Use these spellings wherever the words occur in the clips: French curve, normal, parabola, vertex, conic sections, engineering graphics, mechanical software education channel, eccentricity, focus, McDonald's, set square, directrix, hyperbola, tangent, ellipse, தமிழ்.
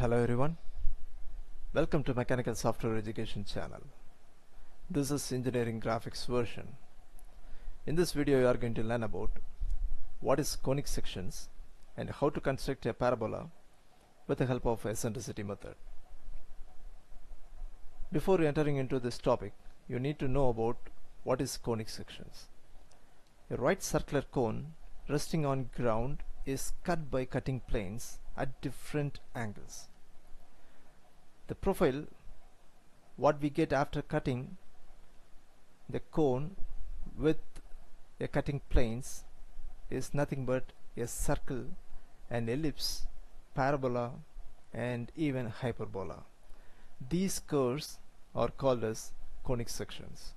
Hello everyone, welcome to Mechanical Software Education Channel. This is Engineering Graphics version. In this video you are going to learn about what is conic sections and how to construct a parabola with the help of eccentricity method. Before entering into this topic, you need to know about what is conic sections. A right circular cone resting on ground is cut by cutting planes at different angles. The profile what we get after cutting the cone with the cutting planes is nothing but a circle, an ellipse, parabola and even hyperbola. These curves are called as conic sections.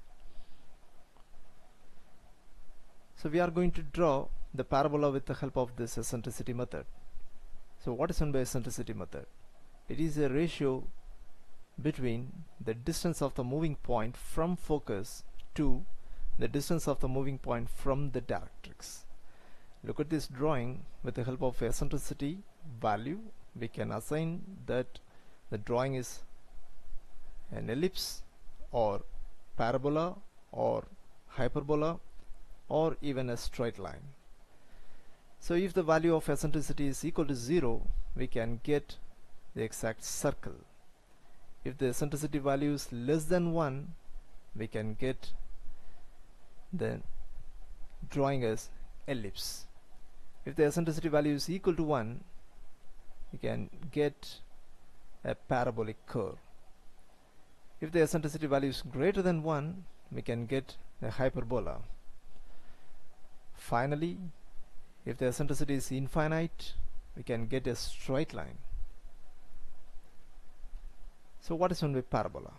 So we are going to draw the parabola with the help of this eccentricity method. So what is meant by eccentricity method? It is a ratio between the distance of the moving point from focus to the distance of the moving point from the directrix. Look at this drawing. With the help of eccentricity value, we can assign that the drawing is an ellipse or parabola or hyperbola or even a straight line. So if the value of eccentricity is equal to 0, we can get the exact circle. If the eccentricity value is less than 1, we can get the drawing as ellipse. If the eccentricity value is equal to 1, we can get a parabolic curve. If the eccentricity value is greater than 1, we can get a hyperbola. Finally, if the eccentricity is infinite, we can get a straight line. So what is meant by parabola?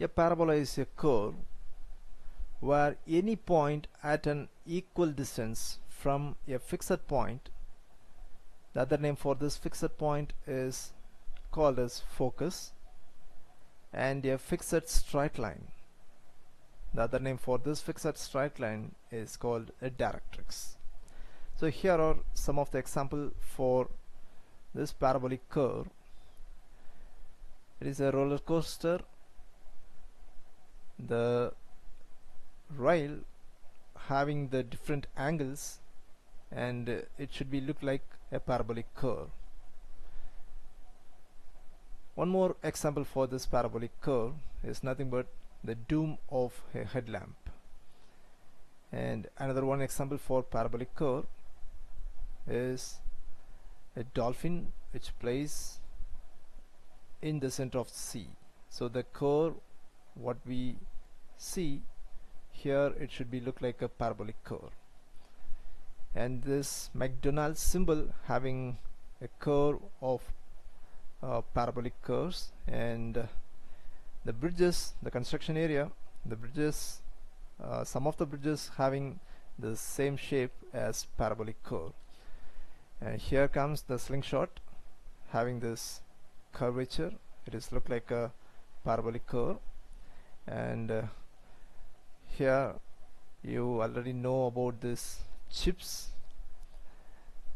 A parabola is a curve where any point at an equal distance from a fixed point, the other name for this fixed point is called as focus, and a fixed straight line, the other name for this fixed straight line is called a directrix. So here are some of the examples for this parabolic curve. It is a roller coaster. The rail having the different angles, and it should be look like a parabolic curve. One more example for this parabolic curve is nothing but the dome of a headlamp. And another one example for parabolic curve is a dolphin which plays in the center of sea. So the curve what we see here, it should be look like a parabolic curve. And this McDonald's symbol having a curve of parabolic curves, and the bridges, the construction area, the bridges, some of the bridges having the same shape as parabolic curve. And here comes the slingshot having this curvature. It is look like a parabolic curve. And here you already know about this chips.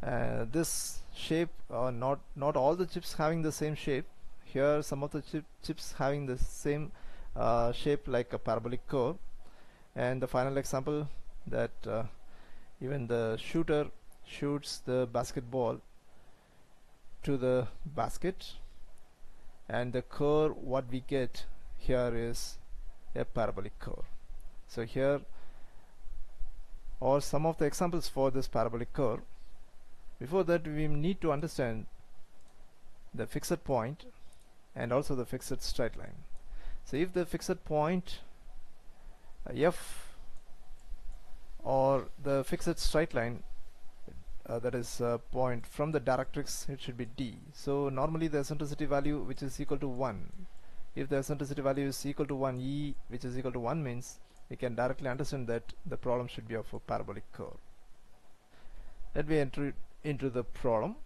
This shape, not all the chips having the same shape. Here some of the chips having the same shape like a parabolic curve. And the final example that even the shooter shoots the basketball to the basket, and the curve what we get here is a parabolic curve. So here are some of the examples for this parabolic curve. Before that, we need to understand the fixed point and also the fixed straight line. So if the fixed point F or the fixed straight line, that is a point from the directrix, it should be D. So normally the eccentricity value which is equal to 1. If the eccentricity value is equal to 1, E which is equal to 1 means we can directly understand that the problem should be of a parabolic curve. Let me enter into the problem.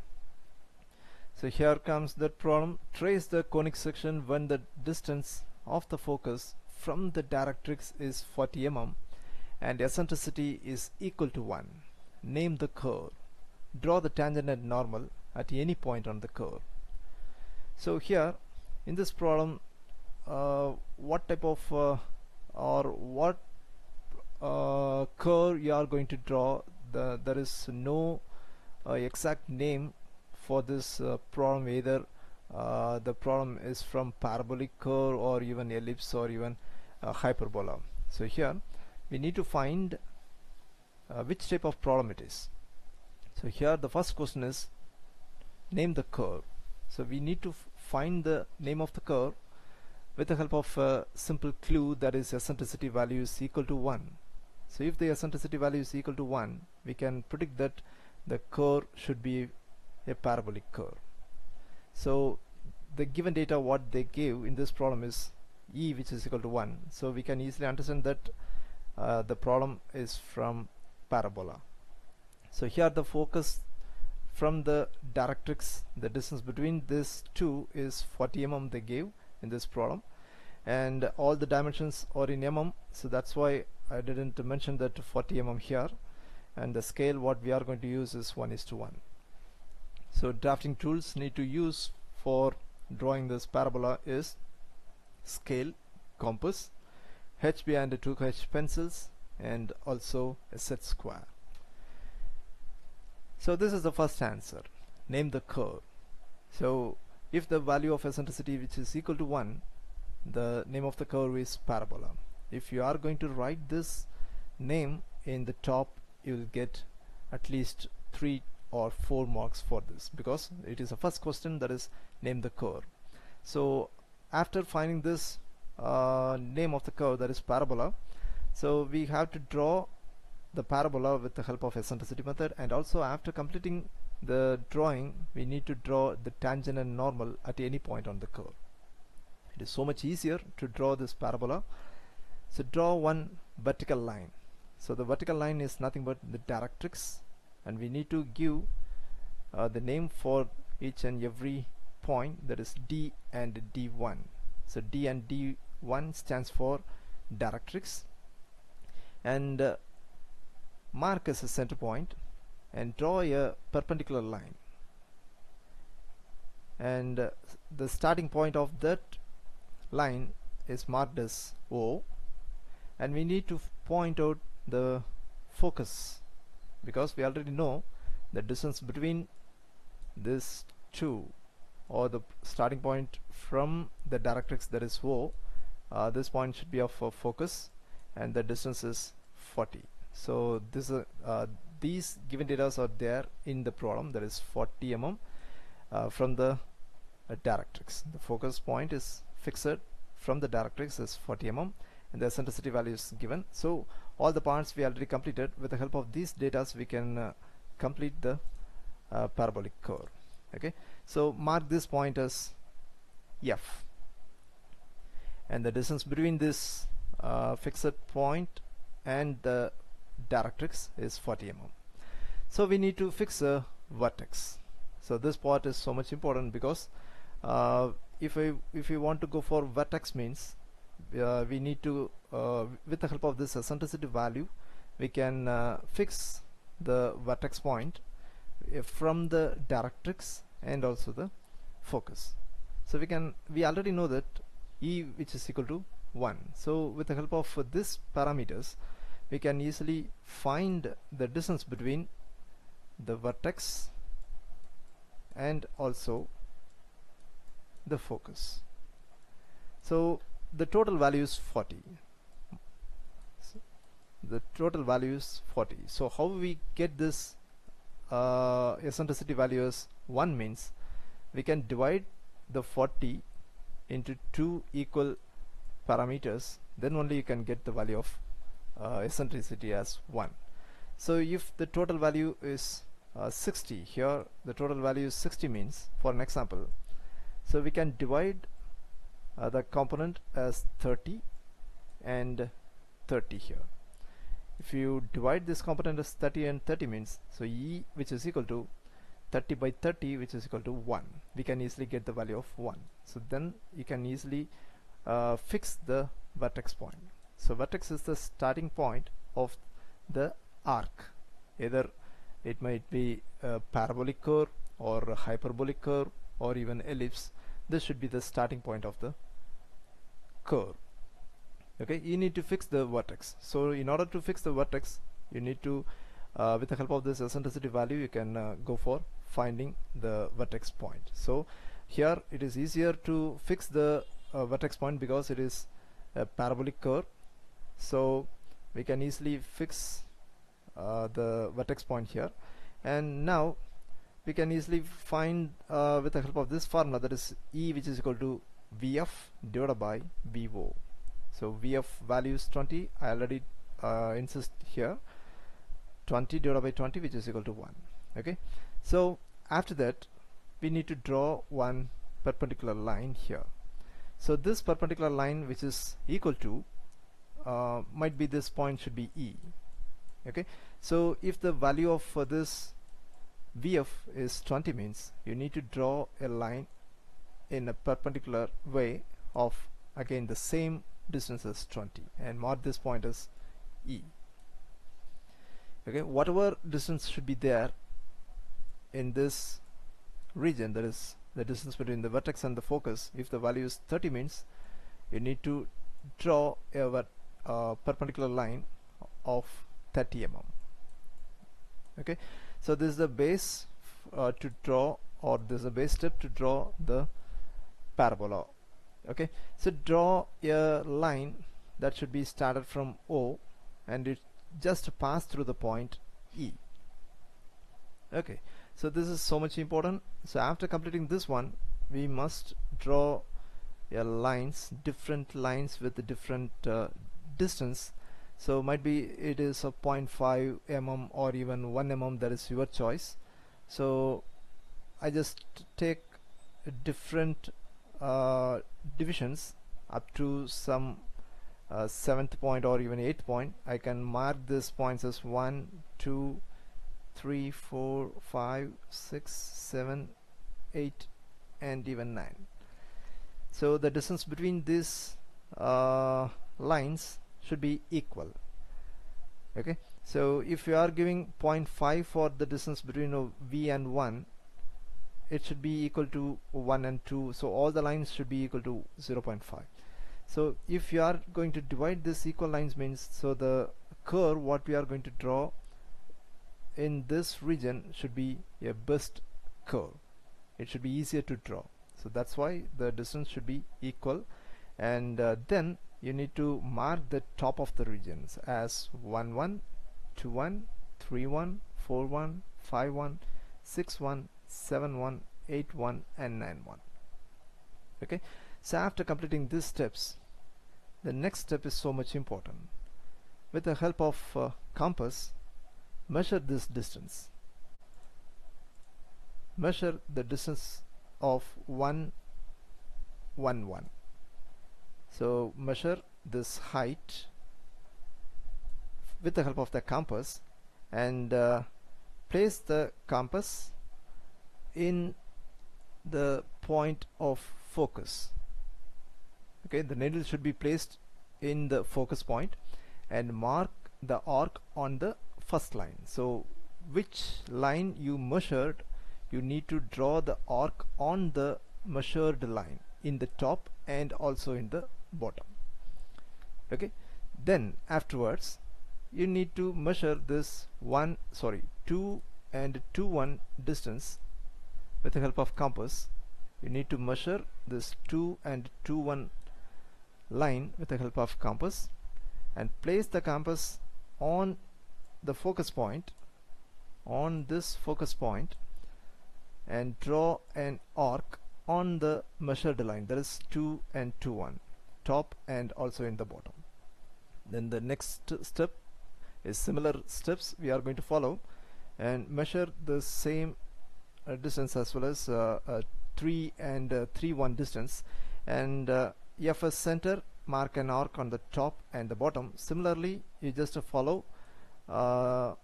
So here comes that problem. Trace the conic section when the distance of the focus from the directrix is 40 mm and eccentricity is equal to 1. Name the curve. Draw the tangent and normal at any point on the curve. So here in this problem, what type of or what curve you are going to draw, there is no exact name for this problem. Either the problem is from parabolic curve or even ellipse or even hyperbola. So here we need to find which type of problem it is. So here the first question is name the curve. So we need to find the name of the curve with the help of a simple clue, that is eccentricity value is equal to 1. So if the eccentricity value is equal to 1, we can predict that the curve should be a parabolic curve. So the given data what they gave in this problem is e, which is equal to 1. So we can easily understand that the problem is from parabola. So here the focus from the directrix, the distance between these two is 40 mm they gave in this problem, and all the dimensions are in mm, so that's why I didn't mention that 40 mm here, and the scale what we are going to use is 1:1. So drafting tools need to use for drawing this parabola is scale, compass, HB and 2H pencils, and also a set square. So this is the first answer, name the curve. So if the value of eccentricity which is equal to 1, the name of the curve is parabola. If you are going to write this name in the top, you will get at least 3 or 4 marks for this, because it is a first question, that is name the curve. So after finding this name of the curve, that is parabola, so we have to draw the parabola with the help of eccentricity method, and also after completing the drawing we need to draw the tangent and normal at any point on the curve. It is so much easier to draw this parabola. So draw one vertical line. So the vertical line is nothing but the directrix, and we need to give the name for each and every point, that is D and D1. So D and D1 stands for directrix, and mark as a center point and draw a perpendicular line, and the starting point of that line is marked as O, and we need to point out the focus, because we already know the distance between these two, or the starting point from the directrix, that is O, this point should be of focus, and the distance is 40. So this these given data are there in the problem, that is 40 mm from the directrix. The focus point is fixed from the directrix is 40 mm, and the eccentricity value is given. So all the parts we already completed. With the help of these data we can complete the parabolic curve. Okay, so mark this point as F, and the distance between this fixed point and the directrix is 40 mm. So we need to fix a vertex. So this part is so much important, because if we want to go for vertex means we need to with the help of this eccentricity value we can fix the vertex point from the directrix and also the focus. So we already know that E which is equal to 1. So with the help of this parameters we can easily find the distance between the vertex and also the focus. So the total value is 40. So how we get this eccentricity value as 1 means we can divide the 40 into 2 equal parameters, then only you can get the value of eccentricity as 1. So if the total value is 60, here the total value is 60 means, for an example, so we can divide the component as 30 and 30 here. If you divide this component as 30 and 30 means, so E which is equal to 30 by 30 which is equal to 1, we can easily get the value of 1. So then you can easily fix the vertex point. So vertex is the starting point of the arc, either it might be a parabolic curve or a hyperbolic curve or even ellipse. this should be the starting point of the curve. Okay, you need to fix the vertex. So in order to fix the vertex, you need to with the help of this eccentricity value, you can go for finding the vertex point. So here it is easier to fix the vertex point because it is a parabolic curve, so we can easily fix the vertex point here. And now we can easily find with the help of this formula, that is E, which is equal to VF divided by VO. So VF value is 20. I already insist here, 20 divided by 20, which is equal to 1. Okay, so after that we need to draw one perpendicular line here. So this perpendicular line, which is equal to might be, this point should be E. Okay, so if the value of this VF is 20, means you need to draw a line in a perpendicular way of again the same distance as 20, and mark this point as E. Okay, whatever distance should be there in this region, that is the distance between the vertex and the focus, if the value is 30, means you need to draw a perpendicular line of 30 mm. Okay, so this is the base to draw, or this is a base step to draw the parabola. Okay, so draw a line that should be started from O and it just pass through the point E. Okay, so this is so much important. So after completing this one, we must draw lines, different lines with the different distance. So might be it is a 0.5 mm or even 1 mm, that is your choice. So I just take different divisions up to some 7th point or even 8th point. I can mark these points as 1, 2, 3, 4, 5, 6, 7, 8 and even 9. So the distance between these lines should be equal. Okay, so if you are giving 0.5 for the distance between V and 1, it should be equal to 1 and 2, so all the lines should be equal to 0.5. so if you are going to divide this equal lines, means so the curve what we are going to draw in this region should be a best curve. It should be easier to draw, so that's why the distance should be equal. And then you need to mark the top of the regions as 1, 1, 2, 1, 3, 1, 4, 1, 5, 1, 6, 1, 7, 1, 8, 1 and 9, 1. Okay, so after completing these steps, the next step is so much important. With the help of compass, measure this distance. Measure the distance of 1, 1, 1. So measure this height with the help of the compass, and place the compass in the point of focus. Okay, the needle should be placed in the focus point, and mark the arc on the first line. So which line you measured, you need to draw the arc on the measured line in the top and also in the bottom. Okay, then afterwards you need to measure this 2 and 2, 1 distance. With the help of compass, you need to measure this 2 and 2, 1 line with the help of compass, and place the compass on the focus point, on this focus point, and draw an arc on the measured line, that is 2 and 2, 1, top and also in the bottom. Then the next step is similar steps we are going to follow, and measure the same distance as well as 3 and 3, 1 distance, and F as center, mark an arc on the top and the bottom. Similarly, you just follow all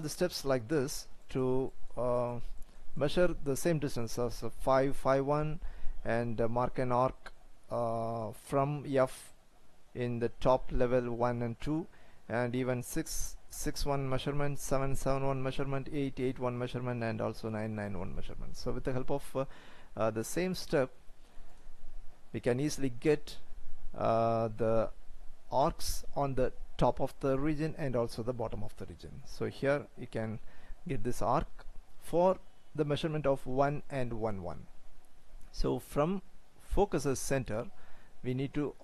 the steps like this to measure the same distance as 5, 5, 1, and mark an arc from F in the top level 1 and 2, and even 661 measurement, 771 measurement, 881 measurement, and also 991 measurement. So with the help of the same step, we can easily get the arcs on the top of the region and also the bottom of the region. So here you can get this arc for the measurement of 1 and 1, 1. So from focus's center we need to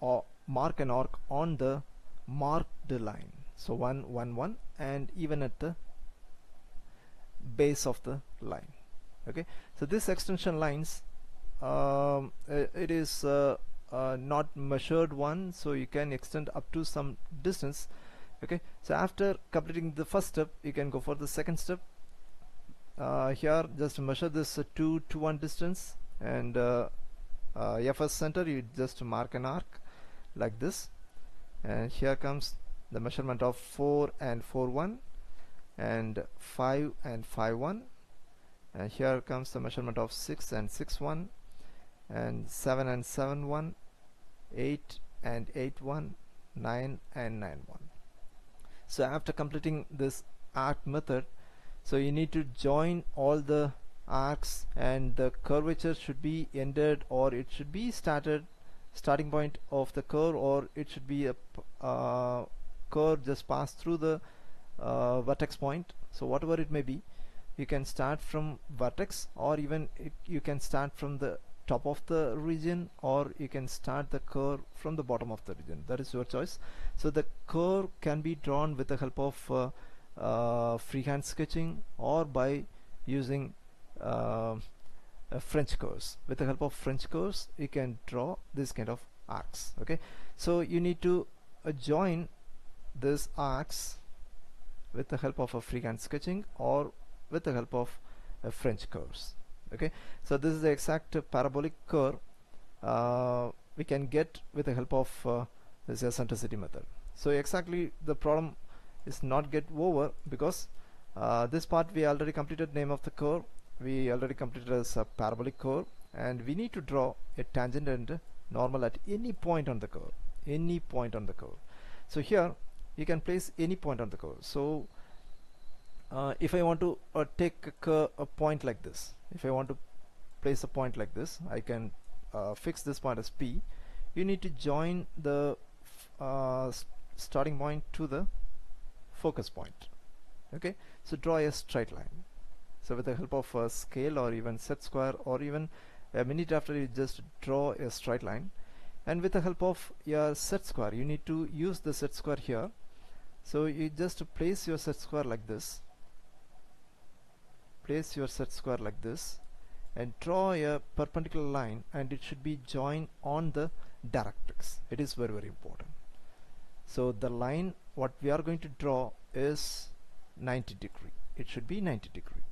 mark an arc on the marked line, so 1, 1, 1, and even at the base of the line. Okay, so this extension lines, it is not measured one, so you can extend up to some distance. Okay, so after completing the first step, you can go for the second step. Here just measure this 2 to 1 distance, and FS center you just mark an arc like this, and here comes the measurement of 4 and 4, 1, and 5 and 5, 1, and here comes the measurement of 6 and 6, 1, and 7 and 7, 1, 8 and 8, 1, 9 and 9, 1. So after completing this arc method, so you need to join all the arcs, and the curvature should be ended, or it should be starting point of the curve, or it should be a curve just passed through the vertex point. So whatever it may be, you can start from vertex, or even you can start from the top of the region, or you can start the curve from the bottom of the region. That is your choice. So the curve can be drawn with the help of freehand sketching, or by using a French curve. With the help of French curves, you can draw this kind of arcs. Okay, so you need to join these arcs with the help of a freehand sketching, or with the help of French curves. Okay, so this is the exact parabolic curve we can get with the help of this eccentricity method. So exactly the problem is not get over, because this part we already completed. Name of the curve we already completed as a parabolic curve, and we need to draw a tangent and a normal at any point on the curve. Any point on the curve. So here you can place any point on the curve. So if I want to take a point like this, if I want to place a point like this, I can fix this point as P. You need to join the starting point to the focus point. Okay, so draw a straight line. So with the help of a scale, or even set square, or even a minute after, you just draw a straight line. And with the help of your set square, you need to use the set square here. So you just place your set square like this, place your set square like this, and draw a perpendicular line, and it should be joined on the directrix. It is very, very important. So the line what we are going to draw is 90 degree. It should be 90 degree.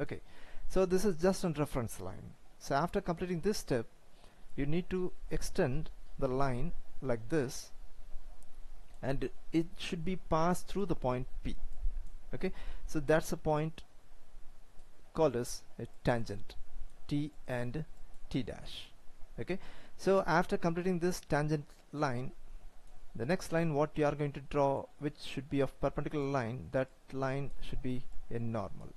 Okay, so this is just a reference line. So after completing this step, you need to extend the line like this, and it should be passed through the point P. Okay, so that's a point called as a tangent, T and T dash. Okay, so after completing this tangent line, the next line what you are going to draw, which should be of perpendicular line, that line should be a normal,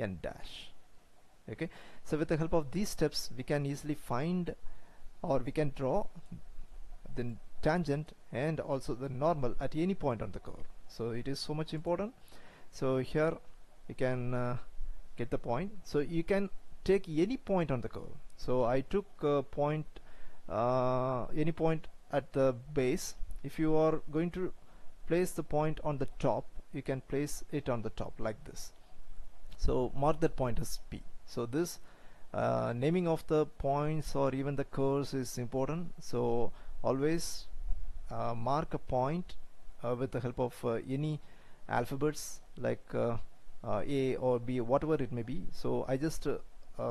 n dash. Okay, so with the help of these steps, we can easily find, or we can draw the tangent and also the normal at any point on the curve. So it is so much important. So here you can get the point. So you can take any point on the curve. So I took a point, any point at the base. If you are going to place the point on the top, you can place it on the top like this. So mark that point as P. So this naming of the points, or even the curves, is important. So always mark a point with the help of any alphabets, like A or B, whatever it may be. So I just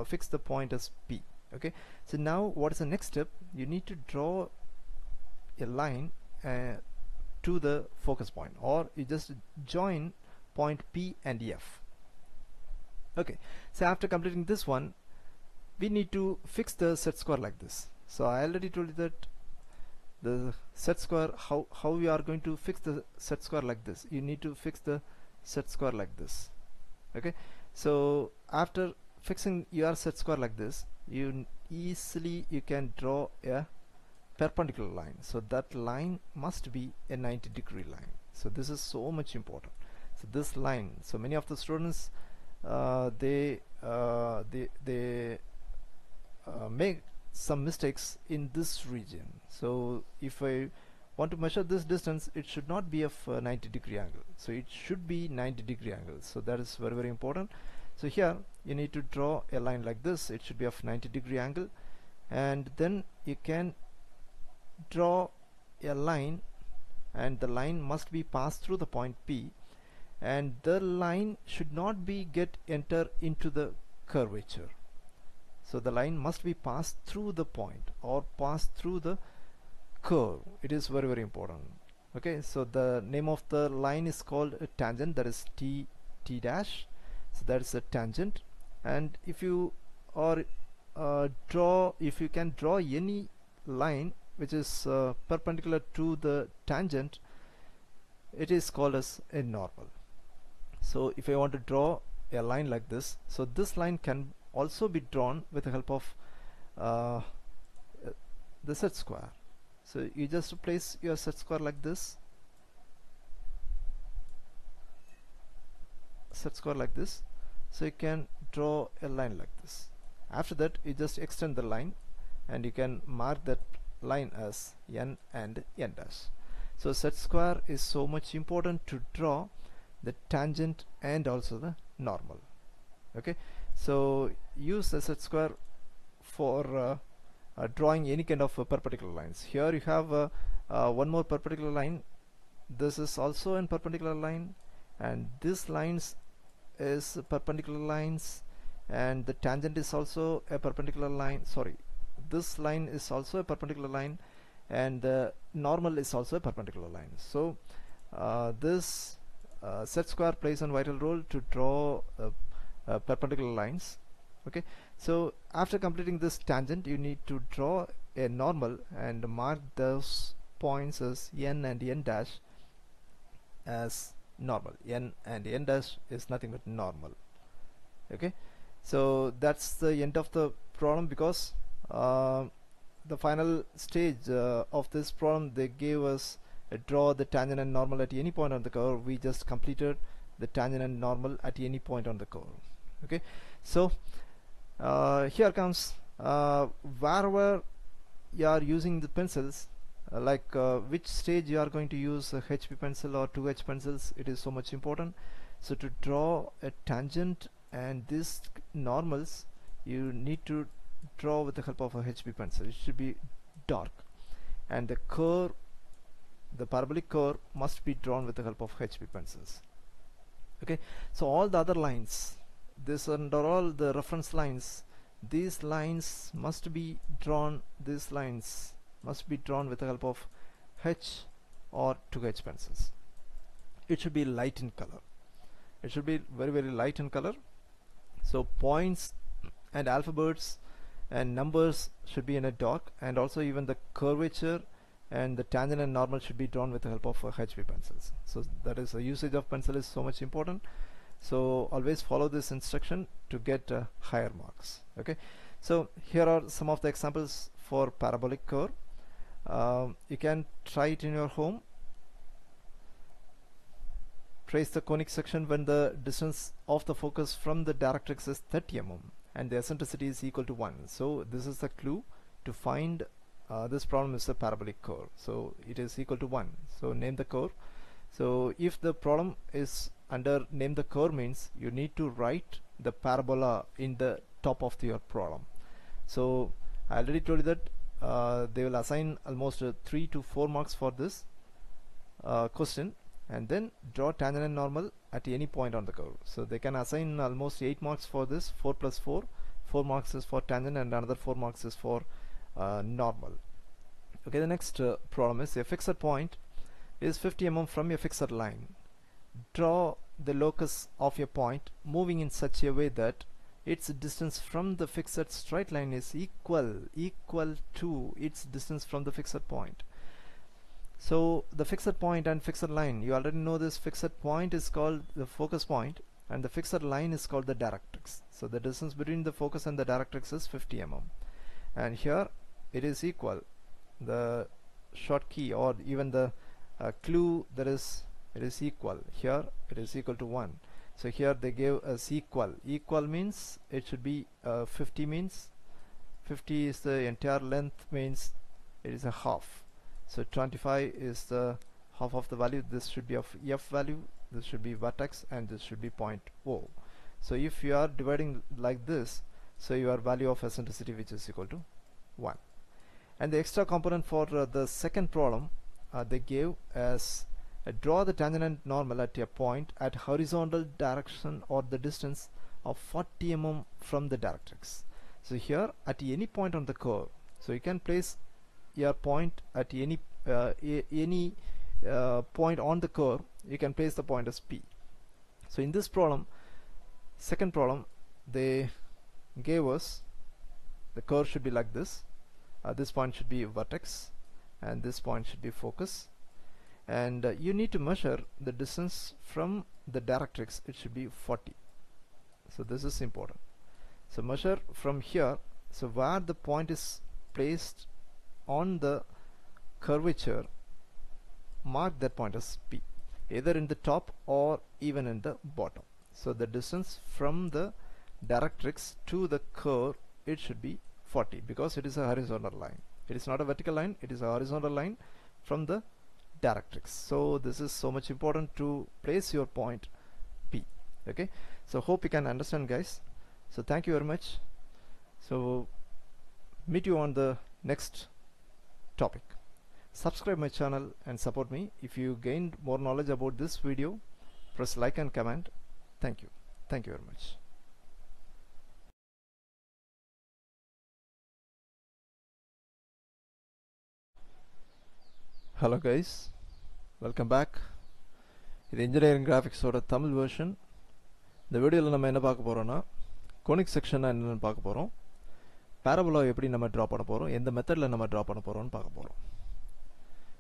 fix the point as P. Okay, so now what is the next step? You need to draw a line to the focus point, or you just join point P and F. Okay, so after completing this one, we need to fix the set square like this. So I already told you that the set square, how we are going to fix the set square like this. You need to fix the set square like this. Okay, so after fixing your set square like this, you easily you can draw a perpendicular line. So that line must be a 90-degree line. So this is so much important. So this line, so many of the students they make some mistakes in this region. So if I want to measure this distance, it should not be of 90-degree angle. So it should be 90-degree angle. So that is very, very important. So here you need to draw a line like this. It should be of 90-degree angle, and then you can draw a line, and the line must be passed through the point P, and the line should not be enter into the curvature. So the line must be passed through the point or passed through the curve. It is very, very important. Okay, so the name of the line is called a tangent, that is T dash. So that is a tangent. And if you can draw any line which is perpendicular to the tangent, it is called as a normal. So if I want to draw a line like this, so this line can also be drawn with the help of the set square. So you just place your set square like this, set square like this, so you can draw a line like this. After that, you just extend the line, and you can mark that line as n and n dash. So set square is so much important to draw the tangent and also the normal. Okay, so use the set square for drawing any kind of perpendicular lines. Here you have one more perpendicular line. This is also a perpendicular line, and this lines is perpendicular lines, and the tangent is also a perpendicular line. Sorry, this line is also a perpendicular line, and the normal is also a perpendicular line. So this set square plays a vital role to draw perpendicular lines. Okay, so after completing this tangent, you need to draw a normal and mark those points as n and n dash as normal. N and n dash is nothing but normal. Okay, so that's the end of the problem, because the final stage of this problem, they gave us a draw the tangent and normal at any point on the curve. We just completed the tangent and normal at any point on the curve. Okay, so here comes wherever you are using the pencils, like which stage you are going to use a HP pencil or 2H pencils, it is so much important. So to draw a tangent and these normals, you need to draw with the help of a HP pencil. It should be dark, and the curve, the parabolic curve, must be drawn with the help of HP pencils. Okay, so all the other lines, this and all the reference lines, these lines must be drawn, these lines must be drawn with the help of H or 2H pencils. It should be light in color. It should be very, very light in color. So points and alphabets and numbers should be in a dark, and also even the curvature and the tangent and normal should be drawn with the help of HP pencils. So that is the usage of pencil is so much important. So always follow this instruction to get higher marks. Okay, so here are some of the examples for parabolic curve. You can try it in your home. Trace the conic section when the distance of the focus from the directrix is 30 mm and the eccentricity is equal to 1. So this is the clue to find this problem is a parabolic curve. So it is equal to 1. So name the curve. So if the problem is under name the curve means you need to write the parabola in the top of your problem. So I already told you that they will assign almost 3 to 4 marks for this question, and then draw tangent and normal at any point on the curve. So they can assign almost 8 marks for this. 4 plus 4, 4 marks is for tangent and another 4 marks is for normal. Okay, the next problem is a fixed point is 50 mm from a fixed line. Draw the locus of a point moving in such a way that its distance from the fixed straight line is equal to its distance from the fixed point. So the fixed point and fixed line, you already know this. Fixed point is called the focus point and the fixed line is called the directrix. So the distance between the focus and the directrix is 50 mm, and here it is equal. The short key or even the clue that is, it is equal. Here it is equal to 1. So here they gave us equal. Equal means it should be 50 means 50 is the entire length, means it is a half. So 25 is the half of the value. This should be of f value, this should be vertex, and this should be point O. So if you are dividing like this, so your value of eccentricity, which is equal to 1. And the extra component for the second problem they gave as draw the tangent and normal at a point at horizontal direction or the distance of 40 mm from the directrix. So here at any point on the curve, so you can place your point at any point on the curve, you can place the point as P. So in this problem, second problem, they gave us the curve should be like this. This point should be vertex and this point should be focus, and you need to measure the distance from the directrix. It should be 40. So this is important. So measure from here, so where the point is placed on the curvature, mark that point as P, either in the top or even in the bottom. So the distance from the directrix to the curve, it should be 40, because it is a horizontal line. It is not a vertical line, it is a horizontal line from the directrix. So this is so much important to place your point P. Okay, so hope you can understand, guys. So thank you very much. So meet you on the next topic. Subscribe my channel and support me. If you gained more knowledge about this video, press like and comment. Thank you. Thank you very much. Hello guys, welcome back. This engineering graphics oda Tamil version. The video la nama enna paakaporom na conic section and enna paakaporom, parabola eppadi nama draw panaporom, endha method la nama draw panaporom nu paakaporom.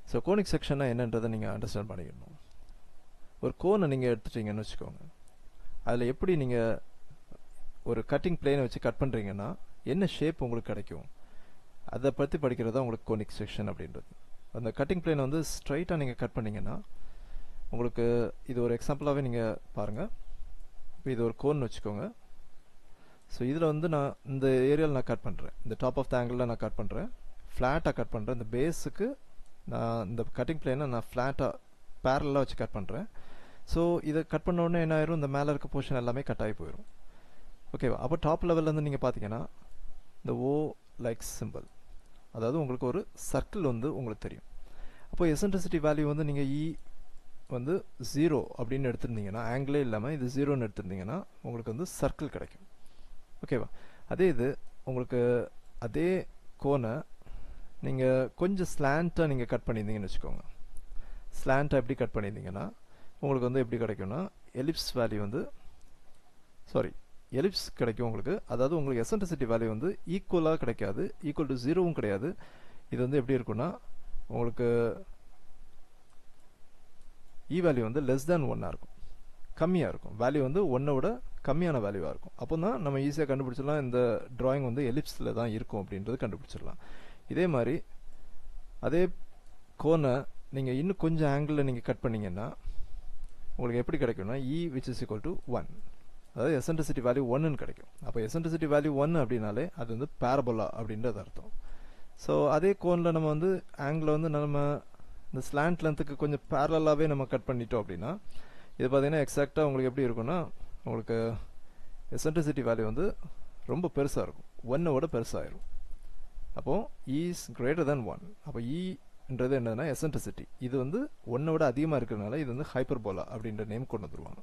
So conic section na enna endradha neenga understand panikiranum. Or cone neenga edutittinga nu vechukonga, adula eppadi neenga or cutting plane vechi cut pandringa na enna shape ungalku kedaikum, adha pathi padikkiradha ungalku conic section abindrathu. அந்த cutting plane வந்து ஸ்ட்ரைட்டாக நீங்கள் cut பண்ணிங்கன்னா உங்களுக்கு இது ஒரு எக்ஸாம்பிளாகவே நீங்கள் பாருங்கள். இப்போ இது ஒரு கோன் வச்சுக்கோங்க. ஸோ இதில் வந்து நான் இந்த ஏரியாவில் நான் கட் பண்ணுறேன், இந்த டாப் ஆஃப் த ஆங்கிளில் நான் கட் பண்ணுறேன், ஃப்ளாட்டாக கட் பண்ணுறேன். இந்த பேஸுக்கு நான் இந்த கட்டிங் பிளேனை நான் ஃப்ளாட்டாக பேரலாக வச்சு கட் பண்ணுறேன். ஸோ இதை கட் பண்ணோடனே என்ன ஆயிரும், இந்த மேலே இருக்க போர்ஷன் எல்லாமே கட் ஆகி போயிடும். ஓகேவா? அப்போ டாப் லெவல்லேருந்து நீங்கள் பார்த்தீங்கன்னா இந்த ஓ லைக் சிம்பிள், அதாவது உங்களுக்கு ஒரு சர்க்கிள் வந்து உங்களுக்கு தெரியும். அப்போ எசன்ட்ரிசிட்டி வேல்யூ வந்து நீங்கள் இ வந்து 0 அப்படின்னு எடுத்துருந்தீங்கன்னா, ஆங்கிளே இல்லாமல் இது 0ன்னு எடுத்துருந்தீங்கன்னா உங்களுக்கு வந்து சர்க்கிள் கிடைக்கும். ஓகேவா? அதே இது உங்களுக்கு அதே கோனை நீங்கள் கொஞ்சம் ஸ்லாண்ட்டாக நீங்கள் கட் பண்ணியிருந்தீங்கன்னு வச்சுக்கோங்க. ஸ்லாண்ட்டாக எப்படி கட் பண்ணியிருந்தீங்கன்னா உங்களுக்கு வந்து எப்படி கிடைக்கும்னா எலிப்ஸ் வேல்யூ வந்து எலிப்ஸ் கிடைக்கும் உங்களுக்கு. அதாவது உங்களுக்கு எசன்ட்ரிசிட்டி வேல்யூ வந்து ஈக்குவலாக கிடைக்காது, ஈக்குவல் டு 0வும் கிடையாது. இது வந்து எப்படி இருக்குன்னா உங்களுக்கு இ வேல்யூ வந்து லெஸ் தேன் 1ஆக இருக்கும், கம்மியாக இருக்கும். வேல்யூ வந்து 1ஐ விட கம்மியான வேல்யூவாக இருக்கும். அப்போ தான் நம்ம ஈஸியாக கண்டுபிடிச்சிடலாம் இந்த ட்ராயிங் வந்து எலிப்ஸில் தான் இருக்கும் அப்படின்றது கண்டுபிடிச்சிடலாம். இதே மாதிரி அதே கோனை நீங்கள் இன்னும் கொஞ்சம் ஆங்கிளில் நீங்கள் கட் பண்ணிங்கன்னா உங்களுக்கு எப்படி கிடைக்கும்னா இ விச் இஸ் ஈக்குவல் டு 1, அதாவது எசன்ட்ரிசிட்டி வேல்யூ 1ன்னு கிடைக்கும். அப்போ எசன்ட்ரிசிட்டி வேல்யூ 1 அப்படின்னாலே அது வந்து பேரபோலா அப்படின்றது அர்த்தம். ஸோ அதே கோனில் நம்ம வந்து ஆங்கிளை வந்து நம்ம இந்த ஸ்லாண்ட் லென்த்துக்கு கொஞ்சம் பேரலாகவே நம்ம கட் பண்ணிட்டோம் அப்படின்னா இது பார்த்திங்கன்னா எக்ஸாக்டாக உங்களுக்கு எப்படி இருக்குன்னா உங்களுக்கு எசன்ட்ரிசிட்டி வேல்யூ வந்து ரொம்ப பெருசாக இருக்கும், 1ஓட பெருசாகிடும். அப்போது இஸ் கிரேட்டர் தேன் 1. அப்போ இன்றது என்னதுன்னா எசன்ட்ரிசிட்டி, இது வந்து 1ஓட அதிகமாக இருக்கிறதுனால இது வந்து ஹைப்பர்போலா அப்படின்ற நேம் கொண்டு வந்துருவாங்க.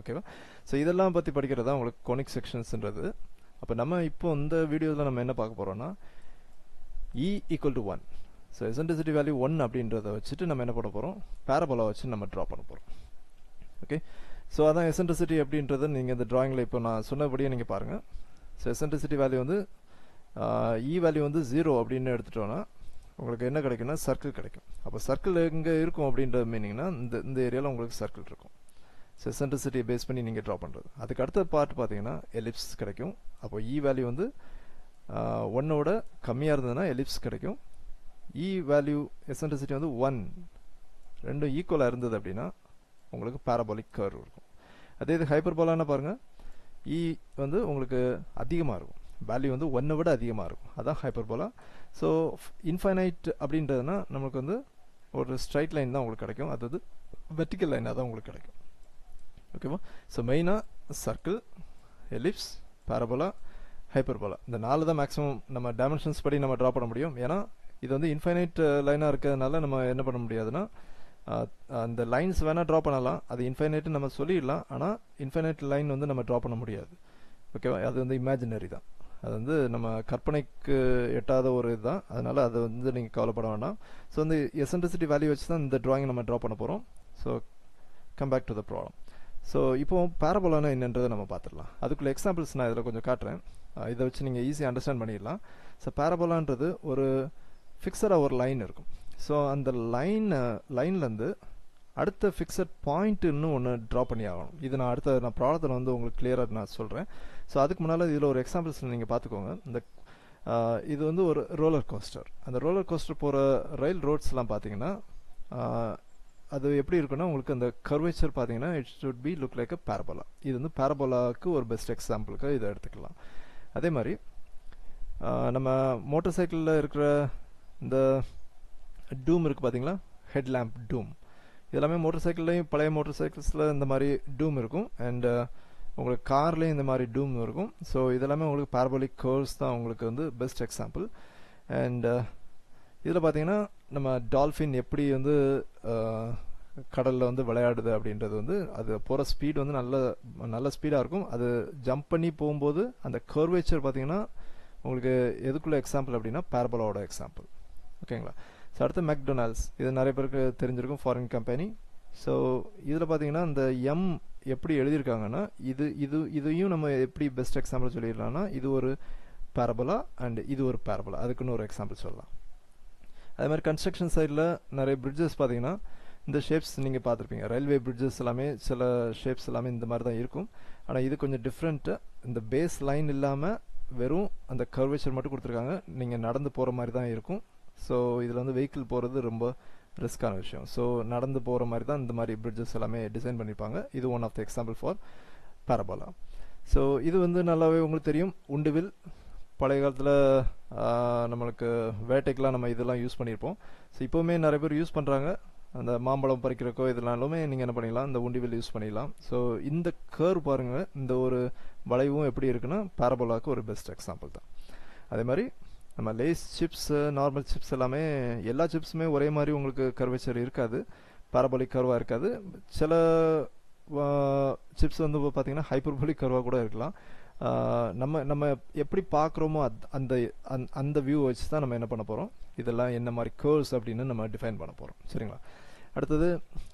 ஓகேவா? ஸோ இதெல்லாம் பற்றி படிக்கிறது தான் உங்களுக்கு கோனிக் செக்ஷன்ஸ்ன்றது. அப்போ நம்ம இப்போ இந்த வீடியோவில் நம்ம என்ன பார்க்க போகிறோம்னா e equal to 1, so eccentricity value 1 அப்படின்றத வச்சுட்டு நம்ம என்ன பண்ண போகிறோம், பேரபோலா வச்சு நம்ம ட்ரா பண்ண போகிறோம். ஓகே, ஸோ அதான் எசன்ட்ரிசிட்டி அப்படின்றத நீங்கள் இந்த ட்ராயிங்கில் இப்போ நான் சொன்னபடியே நீங்கள் பாருங்கள். ஸோ எசன்ட்ரிசிட்டி வேல்யூ வந்து இ வேல்யூ வந்து 0 அப்படின்னு எடுத்துட்டோன்னா உங்களுக்கு என்ன கிடைக்கும்னா சர்க்கிள் கிடைக்கும் அப்ப சர்க்கிள் எங்க இருக்கும் அப்படின்ற மீனிங்னா இந்த ஏரியால உங்களுக்கு சர்க்கிள் இருக்கும் சோ எக்ஸென்ட்ரிசிட்டி பேஸ் பண்ணி நீங்க டிரா பண்றது அதுக்கு அடுத்த பார்ட் பாத்தீங்கன்னா எலிப்ஸ் கிடைக்கும் அப்ப e வேல்யூ வந்து 1 ஓட கம்மியா இருந்ததுனா எலிப்ஸ் கிடைக்கும் e வேல்யூ எக்ஸென்ட்ரிசிட்டி வந்து 1 ரெண்டும் ஈக்குவலா இருந்தது அப்படினா உங்களுக்கு பாராபோலிக் கர்வ் இருக்கும் அதே இது ஹைப்பர்போலானா பாருங்க e வந்து உங்களுக்கு அதிகமா இருக்கும் value வந்து 1 விட அதிகமா இருக்கும் அதான் ஹைப்பர்போலா சோ இன்ஃபைனைட் அப்படின்றதுனா நமக்கு வந்து ஒரு ஸ்ட்ரைட் லைன் தான் உங்களுக்கு கிடைக்கும் அதாவது வெர்டிகல் லைனா தான் உங்களுக்கு கிடைக்கும் ஓகேவா சோ மெயினா சர்க்கிள் எலிப்ஸ் பாராபோலா ஹைப்பர்போலா இந்த நாலு தான் மேக்ஸिमम நம்ம டைமென்ஷன்ஸ் படி நம்ம டிரா பண்ண முடியும் ஏனா இது வந்து இன்ஃபைனைட் லைனா இருக்கதனால நம்ம என்ன பண்ண முடியாதுனா அந்த லைன்ஸ் வேணா டிரா பண்ணலாம் அது இன்ஃபைனைட் நம்ம சொல்லிடலாம் ஆனா இன்ஃபைனைட் லைன் வந்து நம்ம டிரா பண்ண முடியாது ஓகேவா அது வந்து இமேஜினரி தான் அது வந்து நம்ம கற்பனைக்கு எட்டாத ஒரு இதுதான் அதனால அது வந்து நீங்க கவலைப்பட வேண்டாம் சோ இந்த எசென்ட்ரிசிட்டி வேல்யூ வச்சு தான் இந்த டிராயிங் நம்ம டிரா பண்ண போறோம் so come back to the problem so இப்போ பாராபோலானா என்னன்றதை நம்ம பாத்துறலாம் அதுக்குள்ள எக்ஸாம்பிள்ஸ் நான் இதல கொஞ்சம் காட்றேன் இத வச்சு நீங்க ஈஸியா அண்டர்ஸ்டாண்ட் பண்ணிடலாம் சோ பாராபோலான்றது ஒரு ஃபிக்ஸடா ஒரு லைன் இருக்கும் சோ அந்த லைன்ல இருந்து அடுத்த ஃபிக்ஸட் பாயிண்ட் இன்னும் ஒன்னு டிரா பண்ணி ஆகணும் இது நான் அடுத்த நான் ப்ராப்ளத்துல வந்து உங்களுக்கு கிளியரா நான் சொல்றேன் சோ அதுக்கு முன்னால இதுல ஒரு எக்ஸாம்பிள்ஸ் நீங்க பாத்துக்கோங்க இந்த இது வந்து ஒரு ரோலர் கோஸ்டர் அந்த ரோலர் கோஸ்டர் போற ரயில் ரோட்ஸ்லாம் பாத்தீங்கன்னா அது எப்படி இருக்கும்னா உங்களுக்கு அந்த கர்வேச்சர் பாத்தீங்கன்னா it should be look like a parabola இது வந்து பாராபோலாக்கு ஒரு பெஸ்ட் எக்ஸாம்பிளுக்கு இத எடுத்துக்கலாம் அதே மாதிரி நம்ம மோட்டார் சைக்கிள்ல இருக்கிற இந்த டூம் இருக்கு பாத்தீங்களா ஹெட் லாம்ப் டூம் இதெல்லாம் மோட்டார் சைக்கிள்லயும் பழைய மோட்டார் சைக்கிள்ஸ்ல இந்த மாதிரி டூம் இருக்கும் and உங்களுக்கு கார்லயும் இந்த மாதிரி டூம் இருக்கும் சோ இதெல்லாம் உங்களுக்கு பாராபோலிக் கர்வ்ஸ் தான் உங்களுக்கு வந்து பெஸ்ட் எக்ஸாம்பிள் and இதல பாத்தீங்கன்னா நம்ம டால்பின் எப்படி வந்து கடல்ல வந்து விளையாடுது அப்படின்றது வந்து அது போற ஸ்பீட் வந்து நல்ல ஸ்பீடா இருக்கும் அது ஜம்ப் பண்ணி போயும்போது அந்த கர்வேச்சர் பாத்தீங்கன்னா உங்களுக்கு எதுக்குள்ள எக்ஸாம்பிள் அப்படினா பாராபோலாவோட எக்ஸாம்பிள் ஓகேங்களா சோ அடுத்து மெக்டொனால்ட்ஸ் இது நிறைய பேருக்கு தெரிஞ்சிருக்கும் ஃபாரின் கம்பெனி சோ இதல பாத்தீங்கன்னா அந்த m எப்படி எழுதி இருக்காங்கன்னா இதையும் நம்ம எப்படி பெஸ்ட் எக்ஸாம்பிள் சொல்லிடலாம்னா இது ஒரு பாராபோலா and இது ஒரு பாராபோலா அதுக்குன்னு ஒரு எக்ஸாம்பிள் சொல்லலாம் அதே மாதிரி கன்ஸ்ட்ரக்ஷன் சைடுல நிறைய பிரிட்ஜஸ் பாத்தீங்கன்னா இந்த ஷேப்ஸ் நீங்க பாத்திருப்பீங்க ரயில்வே பிரிட்ஜஸ் எல்லாமே சில ஷேப்ஸ் எல்லாமே இந்த மாதிரி தான் இருக்கும் ஆனா இது கொஞ்சம் டிஃபரண்ட் இந்த பேஸ் லைன் இல்லாம வெறும் அந்த கர்வேச்சர் மட்டும் கொடுத்திருக்காங்க நீங்க நடந்து போற மாதிரி தான் இருக்கும் சோ இதுல வந்து vehicle போறது ரொம்ப ரிஸ்கான விஷயம் சோ நடந்து போற மாதிரி தான் இந்த மாதிரி பிரிட்ஜஸ் எல்லாமே டிசைன் பண்ணிருப்பாங்க இது one of the example for parabola so இது வந்து நல்லாவே உங்களுக்கு தெரியும் உண்டுவில் பழைய காலத்துல நமக்கு வேட்டைக்குலாம் நம்ம இதெல்லாம் யூஸ் பண்ணிருப்போம் சோ இப்போமே நிறைய பேர் யூஸ் பண்றாங்க அந்த மாம்பழம் பறிக்கிறக்கோ இதெல்லாம்லுமே நீங்க என்ன பண்ணலாம் இந்த உண்டிவில் யூஸ் பண்ணிடலாம் சோ இந்த கர்வ் பாருங்க இந்த ஒரு வளைவும் எப்படி இருக்குன்னா பாராபோலாக்கு ஒரு பெஸ்ட் எக்ஸாம்பிள் தான் அதே மாதிரி நம்ம லேஸ் சிப்ஸ் நார்மல் சிப்ஸ் எல்லாமே எல்லா சிப்ஸ்மே ஒரே மாதிரி உங்களுக்கு கர்வேச்சர் இருக்காது பாராபோலிக் கர்வா இருக்காது சில சிப்ஸ் வந்து பாத்தீங்கன்னா ஹைப்பர்போலிக் கர்வா கூட இருக்கலாம் நம்ம எப்படி பார்க்கறோமோ அந்த அந்த வியூ வச்சு தான் நம்ம என்ன பண்ண போறோம் இதெல்லாம் என்ன மாதிரி கர்வ்ஸ் அப்படினு நம்ம டிஃபைன் பண்ண போறோம் சரிங்களா அடுத்து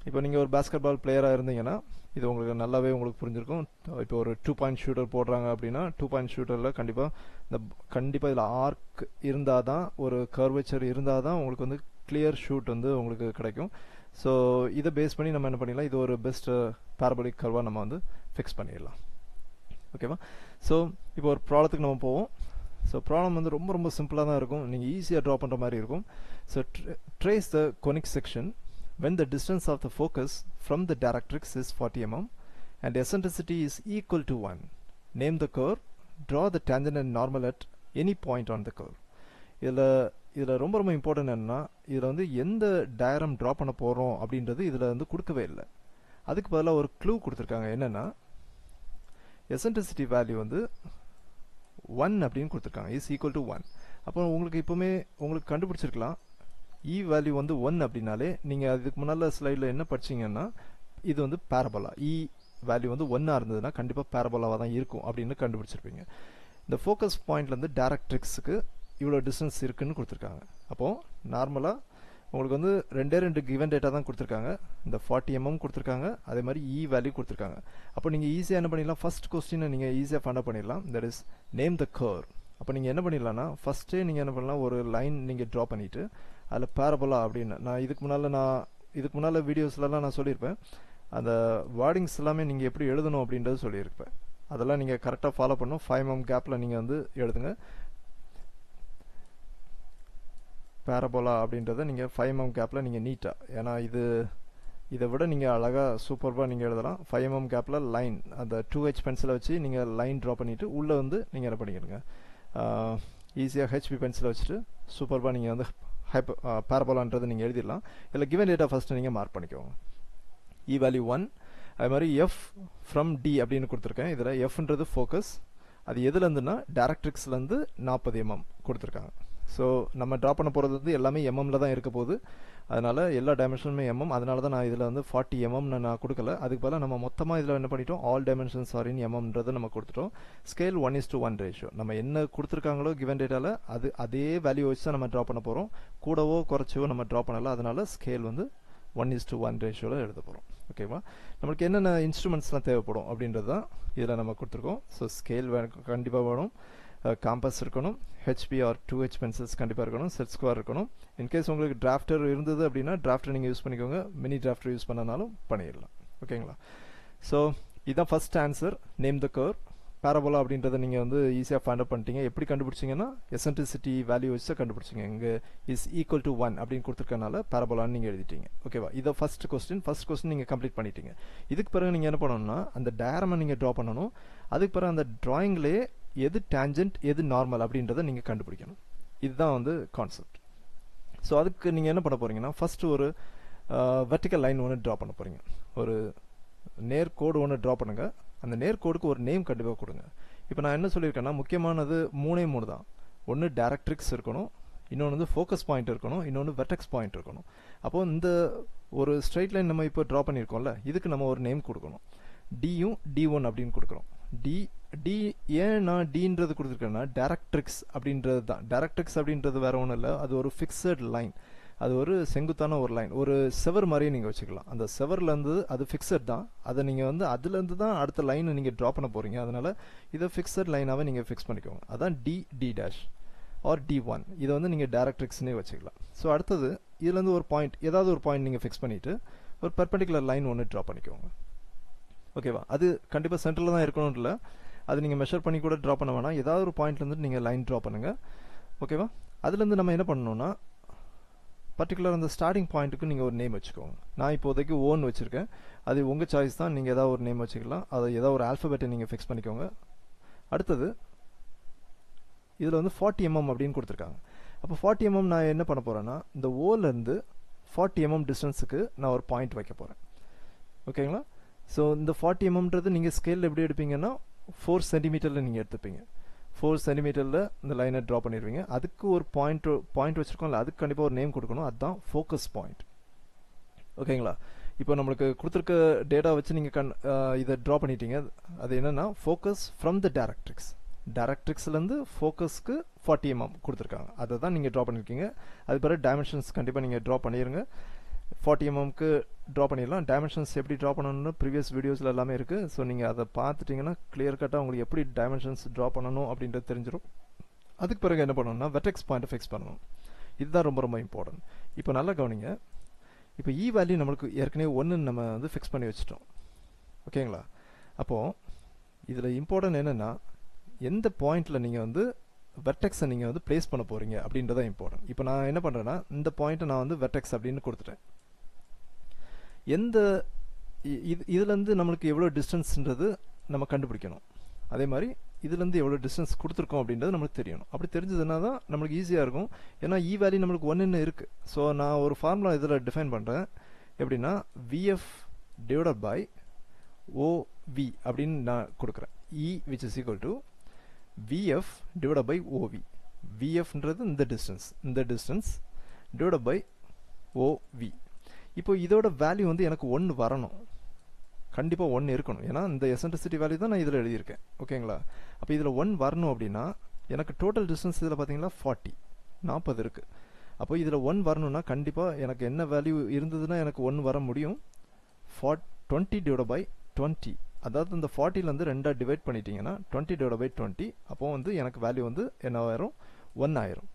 இப்போ நீங்க ஒரு பாஸ்கெட்பால் பிளேயரா இருந்தீங்கன்னா இது உங்களுக்கு நல்லாவே உங்களுக்கு புரிஞ்சிருக்கும் இப்போ ஒரு 2 பாயிண்ட் ஷூட்டர் போடுறாங்க அப்படினா 2 பாயிண்ட் ஷூட்டர்ல கண்டிப்பா இதுல ஆர்க் இருந்தாதான் ஒரு கர்வேச்சர் இருந்தாதான் உங்களுக்கு வந்து கிளியர் ஷூட் வந்து உங்களுக்கு கிடைக்கும் சோ இத பேஸ் பண்ணி நம்ம என்ன பண்ணிடலாம் இது ஒரு பெஸ்ட் பாராபோலிக் கர்வா நம்ம வந்து ஃபிக்ஸ் பண்ணிடலாம் ஓகேவா சோ இப்போ ஒரு ப்ராப்ளத்துக்கு நம்ம போவோம் சோ ப்ராப்ளம் வந்து ரொம்ப ரொம்ப சிம்பிளா தான் இருக்கும் நீங்க ஈஸியா டிரா பண்ற மாதிரி இருக்கும் so trace the conic section when the distance of the focus from the directrix is 40 mm and eccentricity is equal to 1 name the curve draw the tangent and normal at any point on the curve இதுல ரொம்ப ரொம்ப important என்னன்னா இதுல வந்து எந்த diagram draw பண்ண போறோம் அப்படின்றது இதுல வந்து கொடுக்கவே இல்ல அதுக்கு பதிலா ஒரு க்ளூ கொடுத்திருக்காங்க என்னன்னா eccentricity value வந்து 1 அப்படினு கொடுத்திருக்காங்க is equal to 1 அப்ப உங்களுக்கு இப்போமே உங்களுக்கு கண்டுபிடிச்சிரலாம் e value வந்து 1 அப்படினாலே நீங்க அதுக்கு முன்னால ஸ்லைட்ல என்ன படிச்சீங்கன்னா இது வந்து பாராபோலா e value வந்து 1 ஆ இருந்ததுனா கண்டிப்பா பாராபோலாவா தான் இருக்கும் அப்படினு கண்டுபிடிச்சிருப்பீங்க இந்த ஃபோக்கஸ் பாயிண்ட்ல இருந்து டைரக்ட்ரிக்ஸ்க்கு இவ்வளவு டிஸ்டன்ஸ் இருக்குன்னு கொடுத்திருக்காங்க அப்போ நார்மலா உங்களுக்கு வந்து ரெண்டு கிவன் டேட்டா தான் கொடுத்திருக்காங்க இந்த 40 mm கொடுத்திருக்காங்க அதே மாதிரி e value கொடுத்திருக்காங்க அப்ப நீங்க ஈஸியா என்ன பண்ணிடலாம் ஃபர்ஸ்ட் क्वेश्चन நீங்க ஈஸியா ஃபைண்ட் அவுட் பண்ணிடலாம் that is name the curve அப்ப நீங்க என்ன பண்ணிரலாம்னா ஃபர்ஸ்ட் நீங்க என்ன பண்ணலாம் ஒரு லைன் நீங்க டிரா பண்ணிட்டு அதுல parabola அப்படினா நான் இதுக்கு முன்னால வீடியோஸ்ல எல்லாம் நான் சொல்லிருப்பேன் அந்த வார்டிங்ஸ் எல்லாமே நீங்க எப்படி எழுதணும் அப்படின்றது சொல்லிருப்பேன் அதெல்லாம் நீங்க கரெக்ட்டா ஃபாலோ பண்ணனும் 5 mm கேப்ல நீங்க வந்து எழுதுங்க parabola அப்படின்றதை நீங்க 5 mm கேப்ல நீங்க நீட்டா ஏனா இத விட நீங்க அழகா சூப்பர்பா நீங்க எழுதலாம் 5 mm கேப்ல லைன் அந்த 2H பென்சிலை வச்சு நீங்க லைன் டிரா பண்ணிட்டு உள்ள வந்து நீங்க என்ன பண்ணிடுங்க ஈஸியா HP பென்சிலை வச்சிட்டு சூப்பர்பா நீங்க அந்த parabola-ன்றதை நீங்க எழுதிடலாம் இல்ல given data first நீங்க மார்க் பண்ணிக்கோங்க E value 1 அதே மாதிரி F from D அப்படினு கொடுத்திருக்கேன் இதுல F-ன்றது focus அது எதில இருந்துனா directrix-ல இருந்து 40 mm கொடுத்திருக்காங்க சோ நம்ம டிரா பண்ண போறது எல்லாமே mm ல தான் இருக்க போகுது அதனால எல்லா டைமென்ஷனுமே mm அதனால தான் நான் இதுல வந்து 40 mm நான் கொடுக்கல அதுக்கு பதிலா நம்ம மொத்தமா இதுல என்ன பண்ணிட்டோம் all dimensions are in mm ன்றதை நம்ம கொடுத்துட்டோம் ஸ்கேல் 1:1 ரேஷியோ நம்ம என்ன கொடுத்திருக்காங்களோ given dataல அது அதே வேல்யூ வச்சு தான் நம்ம டிரா பண்ண போறோம் கூடவோ குறைச்சோ நம்ம டிரா பண்ணல அதனால ஸ்கேல் வந்து 1:1 ரேஷியோல எழுத போறோம் ஓகேவா நமக்கு என்னென்ன இன்ஸ்ட்ருமெண்ட்ஸ்லாம் தேவைப்படும் அப்படின்றது தான் இதுல நம்ம கொடுத்திருக்கோம் சோ ஸ்கேல் கண்டிப்பா வேணும் compass இருக்கணும் HP or 2H pencils கண்டிப்பா இருக்கணும் set square இருக்கணும் in case உங்களுக்கு drafter இருந்தது அப்படினா drafter நீங்க யூஸ் பண்ணிக்கோங்க mini drafter யூஸ் பண்ணனாலும் பண்ணிரலாம் ஓகேங்களா சோ இதான் first answer name the curve parabola அப்படின்றதை நீங்க வந்து ஈஸியா ஃபைண்ட் அவுட் பண்ணிட்டீங்க எப்படி கண்டுபிடிச்சீங்கன்னா eccentricity value வச்சு கண்டுபிடிச்சீங்க இங்க is equal to 1 அப்படினு கொடுத்திருக்கனால parabola ன்னு நீங்க எழுதிட்டீங்க ஓகேவா இத ஃபர்ஸ்ட் क्वेश्चन நீங்க கம்ப்ளீட் பண்ணிட்டீங்க இதுக்கு பிறகு நீங்க என்ன பண்ணனும்னா அந்த டயாகிராமை நீங்க டிரா பண்ணனும் அதுக்கு பிறகு அந்த drawingலயே எது tangent எது normal அப்படின்றதை நீங்க கண்டுபிடிக்கணும் இதுதான் வந்து கான்செப்ட் சோ அதுக்கு நீங்க என்ன பண்ண போறீங்கன்னா ஃபர்ஸ்ட் ஒரு வெர்டிகல் லைன் ஒன்னு டிரா பண்ண போறீங்க ஒரு நேர் கோடு ஒன்னு டிரா பண்ணுங்க அந்த நேர் கோடுக்கு ஒரு நேம் கண்டிப்பா கொடுங்க இப்போ நான் என்ன சொல்லிருக்கேன்னா முக்கியமானது மூணே தான் ஒன்னு directrix இருக்கணும் இன்னொன்னு வந்து focus point இருக்கணும் இன்னொன்னு vertex point இருக்கணும் அப்போ இந்த ஒரு ஸ்ட்ரைட் லைன் நம்ம இப்போ டிரா பண்ணிருக்கோம்ல இதுக்கு நம்ம ஒரு நேம் கொடுக்கணும் D யும் D1 அப்படினு கொடுக்கிறோம் D ஏன்னா Dன்றது கொடுத்திருக்கேன்னா directrix அப்படின்றது வேற ஒண்ணு இல்ல அது ஒரு fixed line அது ஒரு செங்குத்தான ஒரு லைன் ஒரு செவர் மாதிரி நீங்க வச்சுக்கலாம் அந்த செவர்ல இருந்து அது fixed தான் அத நீங்க வந்து அதுல இருந்து தான் அடுத்த லைனை நீங்க டிரா பண்ண போறீங்க அதனால இத fixed லைனாவே நீங்க ஃபிக்ஸ் பண்ணிக்கோங்க அதான் D' or D1 இத வந்து நீங்க directrix-னே வச்சுக்கலாம் சோ அடுத்து இதுல இருந்து ஒரு பாயிண்ட் ஏதாவது ஒரு பாயிண்ட் நீங்க ஃபிக்ஸ் பண்ணிட்டு ஒரு perpendicular line ஒன்னு டிரா பண்ணிக்கோங்க ஓகேவா அது கண்டிப்பா சென்டர்ல தான் இருக்கணும் இல்ல அது நீங்க மெஷர் பண்ணி கூட டிரா பண்ண வேணாம் ஏதாவது ஒரு பாயிண்ட்ல இருந்து நீங்க லைன் டிரா பண்ணுங்க ஓகேவா அதுல இருந்து நம்ம என்ன பண்ணனும்னா பர்టిక్యులர் அந்த ஸ்டார்டிங் பாயிண்ட்க்கு நீங்க ஒரு நேம் வெச்சுக்கோங்க நான் இப்போதைக்கு ஓன் வெச்சிருக்கேன் அது உங்க சாய்ஸ் தான் நீங்க ஏதாவது ஒரு நேம் வெச்சுக்கலாம் அது ஏதாவது ஒரு ஆல்பபெட் நீங்க ஃபிக்ஸ் பண்ணிக்கோங்க அடுத்து இதுல வந்து 40 mm அப்படினு கொடுத்திருக்காங்க அப்ப 40 mm நான் என்ன பண்ண போறேன்னா இந்த ஓல இருந்து 40 mm டிஸ்டன்ஸ்க்கு நான் ஒரு பாயிண்ட் வைக்க போறேன் ஓகேங்களா சோ இந்த 40 mm ன்றது நீங்க ஸ்கேல்ல எப்படி எடுப்பீங்கன்னா 4 cm ல நீங்க எடுத்துப்பீங்க 4 cm ல இந்த லைனை டிரா பண்ணிடுவீங்க அதுக்கு ஒரு பாயிண்ட் வச்சிருக்கோம்ல அதுக்கு கண்டிப்பா ஒரு நேம் கொடுக்கணும் அதான் focus point ஓகேங்களா இப்போ நமக்கு கொடுத்திருக்க டேட்டா வச்சு நீங்க இத டிரா பண்ணிட்டீங்க அது என்னன்னா focus from the directrix ல இருந்து focusக்கு 40 mm கொடுத்திருக்காங்க அத தான் நீங்க டிரா பண்ணிருக்கீங்க அது பிறகு டைமென்ஷன்ஸ் கண்டிப்பா நீங்க டிரா பண்ணிருங்க 40 mm க்கு டிரா பண்ணிரலாம் டைமென்ஷன்ஸ் எப்படி டிரா பண்ணனும்னு previous videosல எல்லாமே இருக்கு சோ நீங்க அத பார்த்துட்டீங்கன்னா clear cut-ஆ உங்களுக்கு எப்படி டைமென்ஷன்ஸ் டிரா பண்ணனும் அப்படின்றது தெரிஞ்சிரும் அதுக்கு பிறகு என்ன பண்ணனும்னா vertex point ஃபிக்ஸ் பண்ணனும் இதுதான் ரொம்ப ரொம்ப இம்பார்ட்டன்ட் இப்போ நல்லா கவனிங்க இப்போ E value நமக்கு ஏற்கனவே 1 ன்னு நம்ம வந்து ஃபிக்ஸ் பண்ணி வச்சிட்டோம் ஓகேங்களா அப்போ இதுல இம்பார்ட்டன்ட் என்னன்னா எந்த பாயிண்ட்ல நீங்க வந்து vertex-ஐ நீங்க வந்து place பண்ண போறீங்க அப்படின்றது இம்பார்ட்டன்ட் இப்போ நான் என்ன பண்றேன்னா இந்த பாயிண்ட நான் வந்து vertex அப்படினு கொடுத்துட்டேன் எந்த இதுல இருந்து நமக்கு எவ்வளவு டிஸ்டன்ஸ்ன்றது நம்ம கண்டுபிடிக்கணும் அதே மாதிரி இதுல இருந்து எவ்வளவு டிஸ்டன்ஸ் கொடுத்திருக்கோம் அப்படின்றது நமக்கு தெரியணும் அப்படி தெரிஞ்சதுனா தான் நமக்கு ஈஸியா இருக்கும் ஏன்னா E value நமக்கு 1 ன்னு இருக்கு சோ நான் ஒரு ஃபார்முலா இதல டிஃபைன் பண்றேன் எப்படின்னா VF divided by OV அப்படினு நான் கொடுக்கிறேன் E which is equal to VF divided by OV VFன்றது இந்த டிஸ்டன்ஸ் divided by OV இப்போ இதோட வேல்யூ வந்து எனக்கு 1 வரணும் கண்டிப்பா 1 இருக்கணும் ஏனா இந்த eccentricity வேல்யூ தான் நான் இதல எழுதி இருக்கேன் ஓகேங்களா அப்ப இதல 1 வரணும் அப்படினா எனக்கு டோட்டல் டிஸ்டன்ஸ் இதல பாத்தீங்களா 40 இருக்கு அப்ப இதல 1 வரணும்னா கண்டிப்பா எனக்கு என்ன வேல்யூ இருந்ததுனா எனக்கு 1 வர முடியும் 20 divided by 20 அதாவது இந்த 40ல இருந்து 2ஆ டிவைட் பண்ணிட்டீங்கன்னா 20/20 அப்போ வந்து எனக்கு வேல்யூ வந்து என்ன ஆயிரும் 1 ஆயிரும்.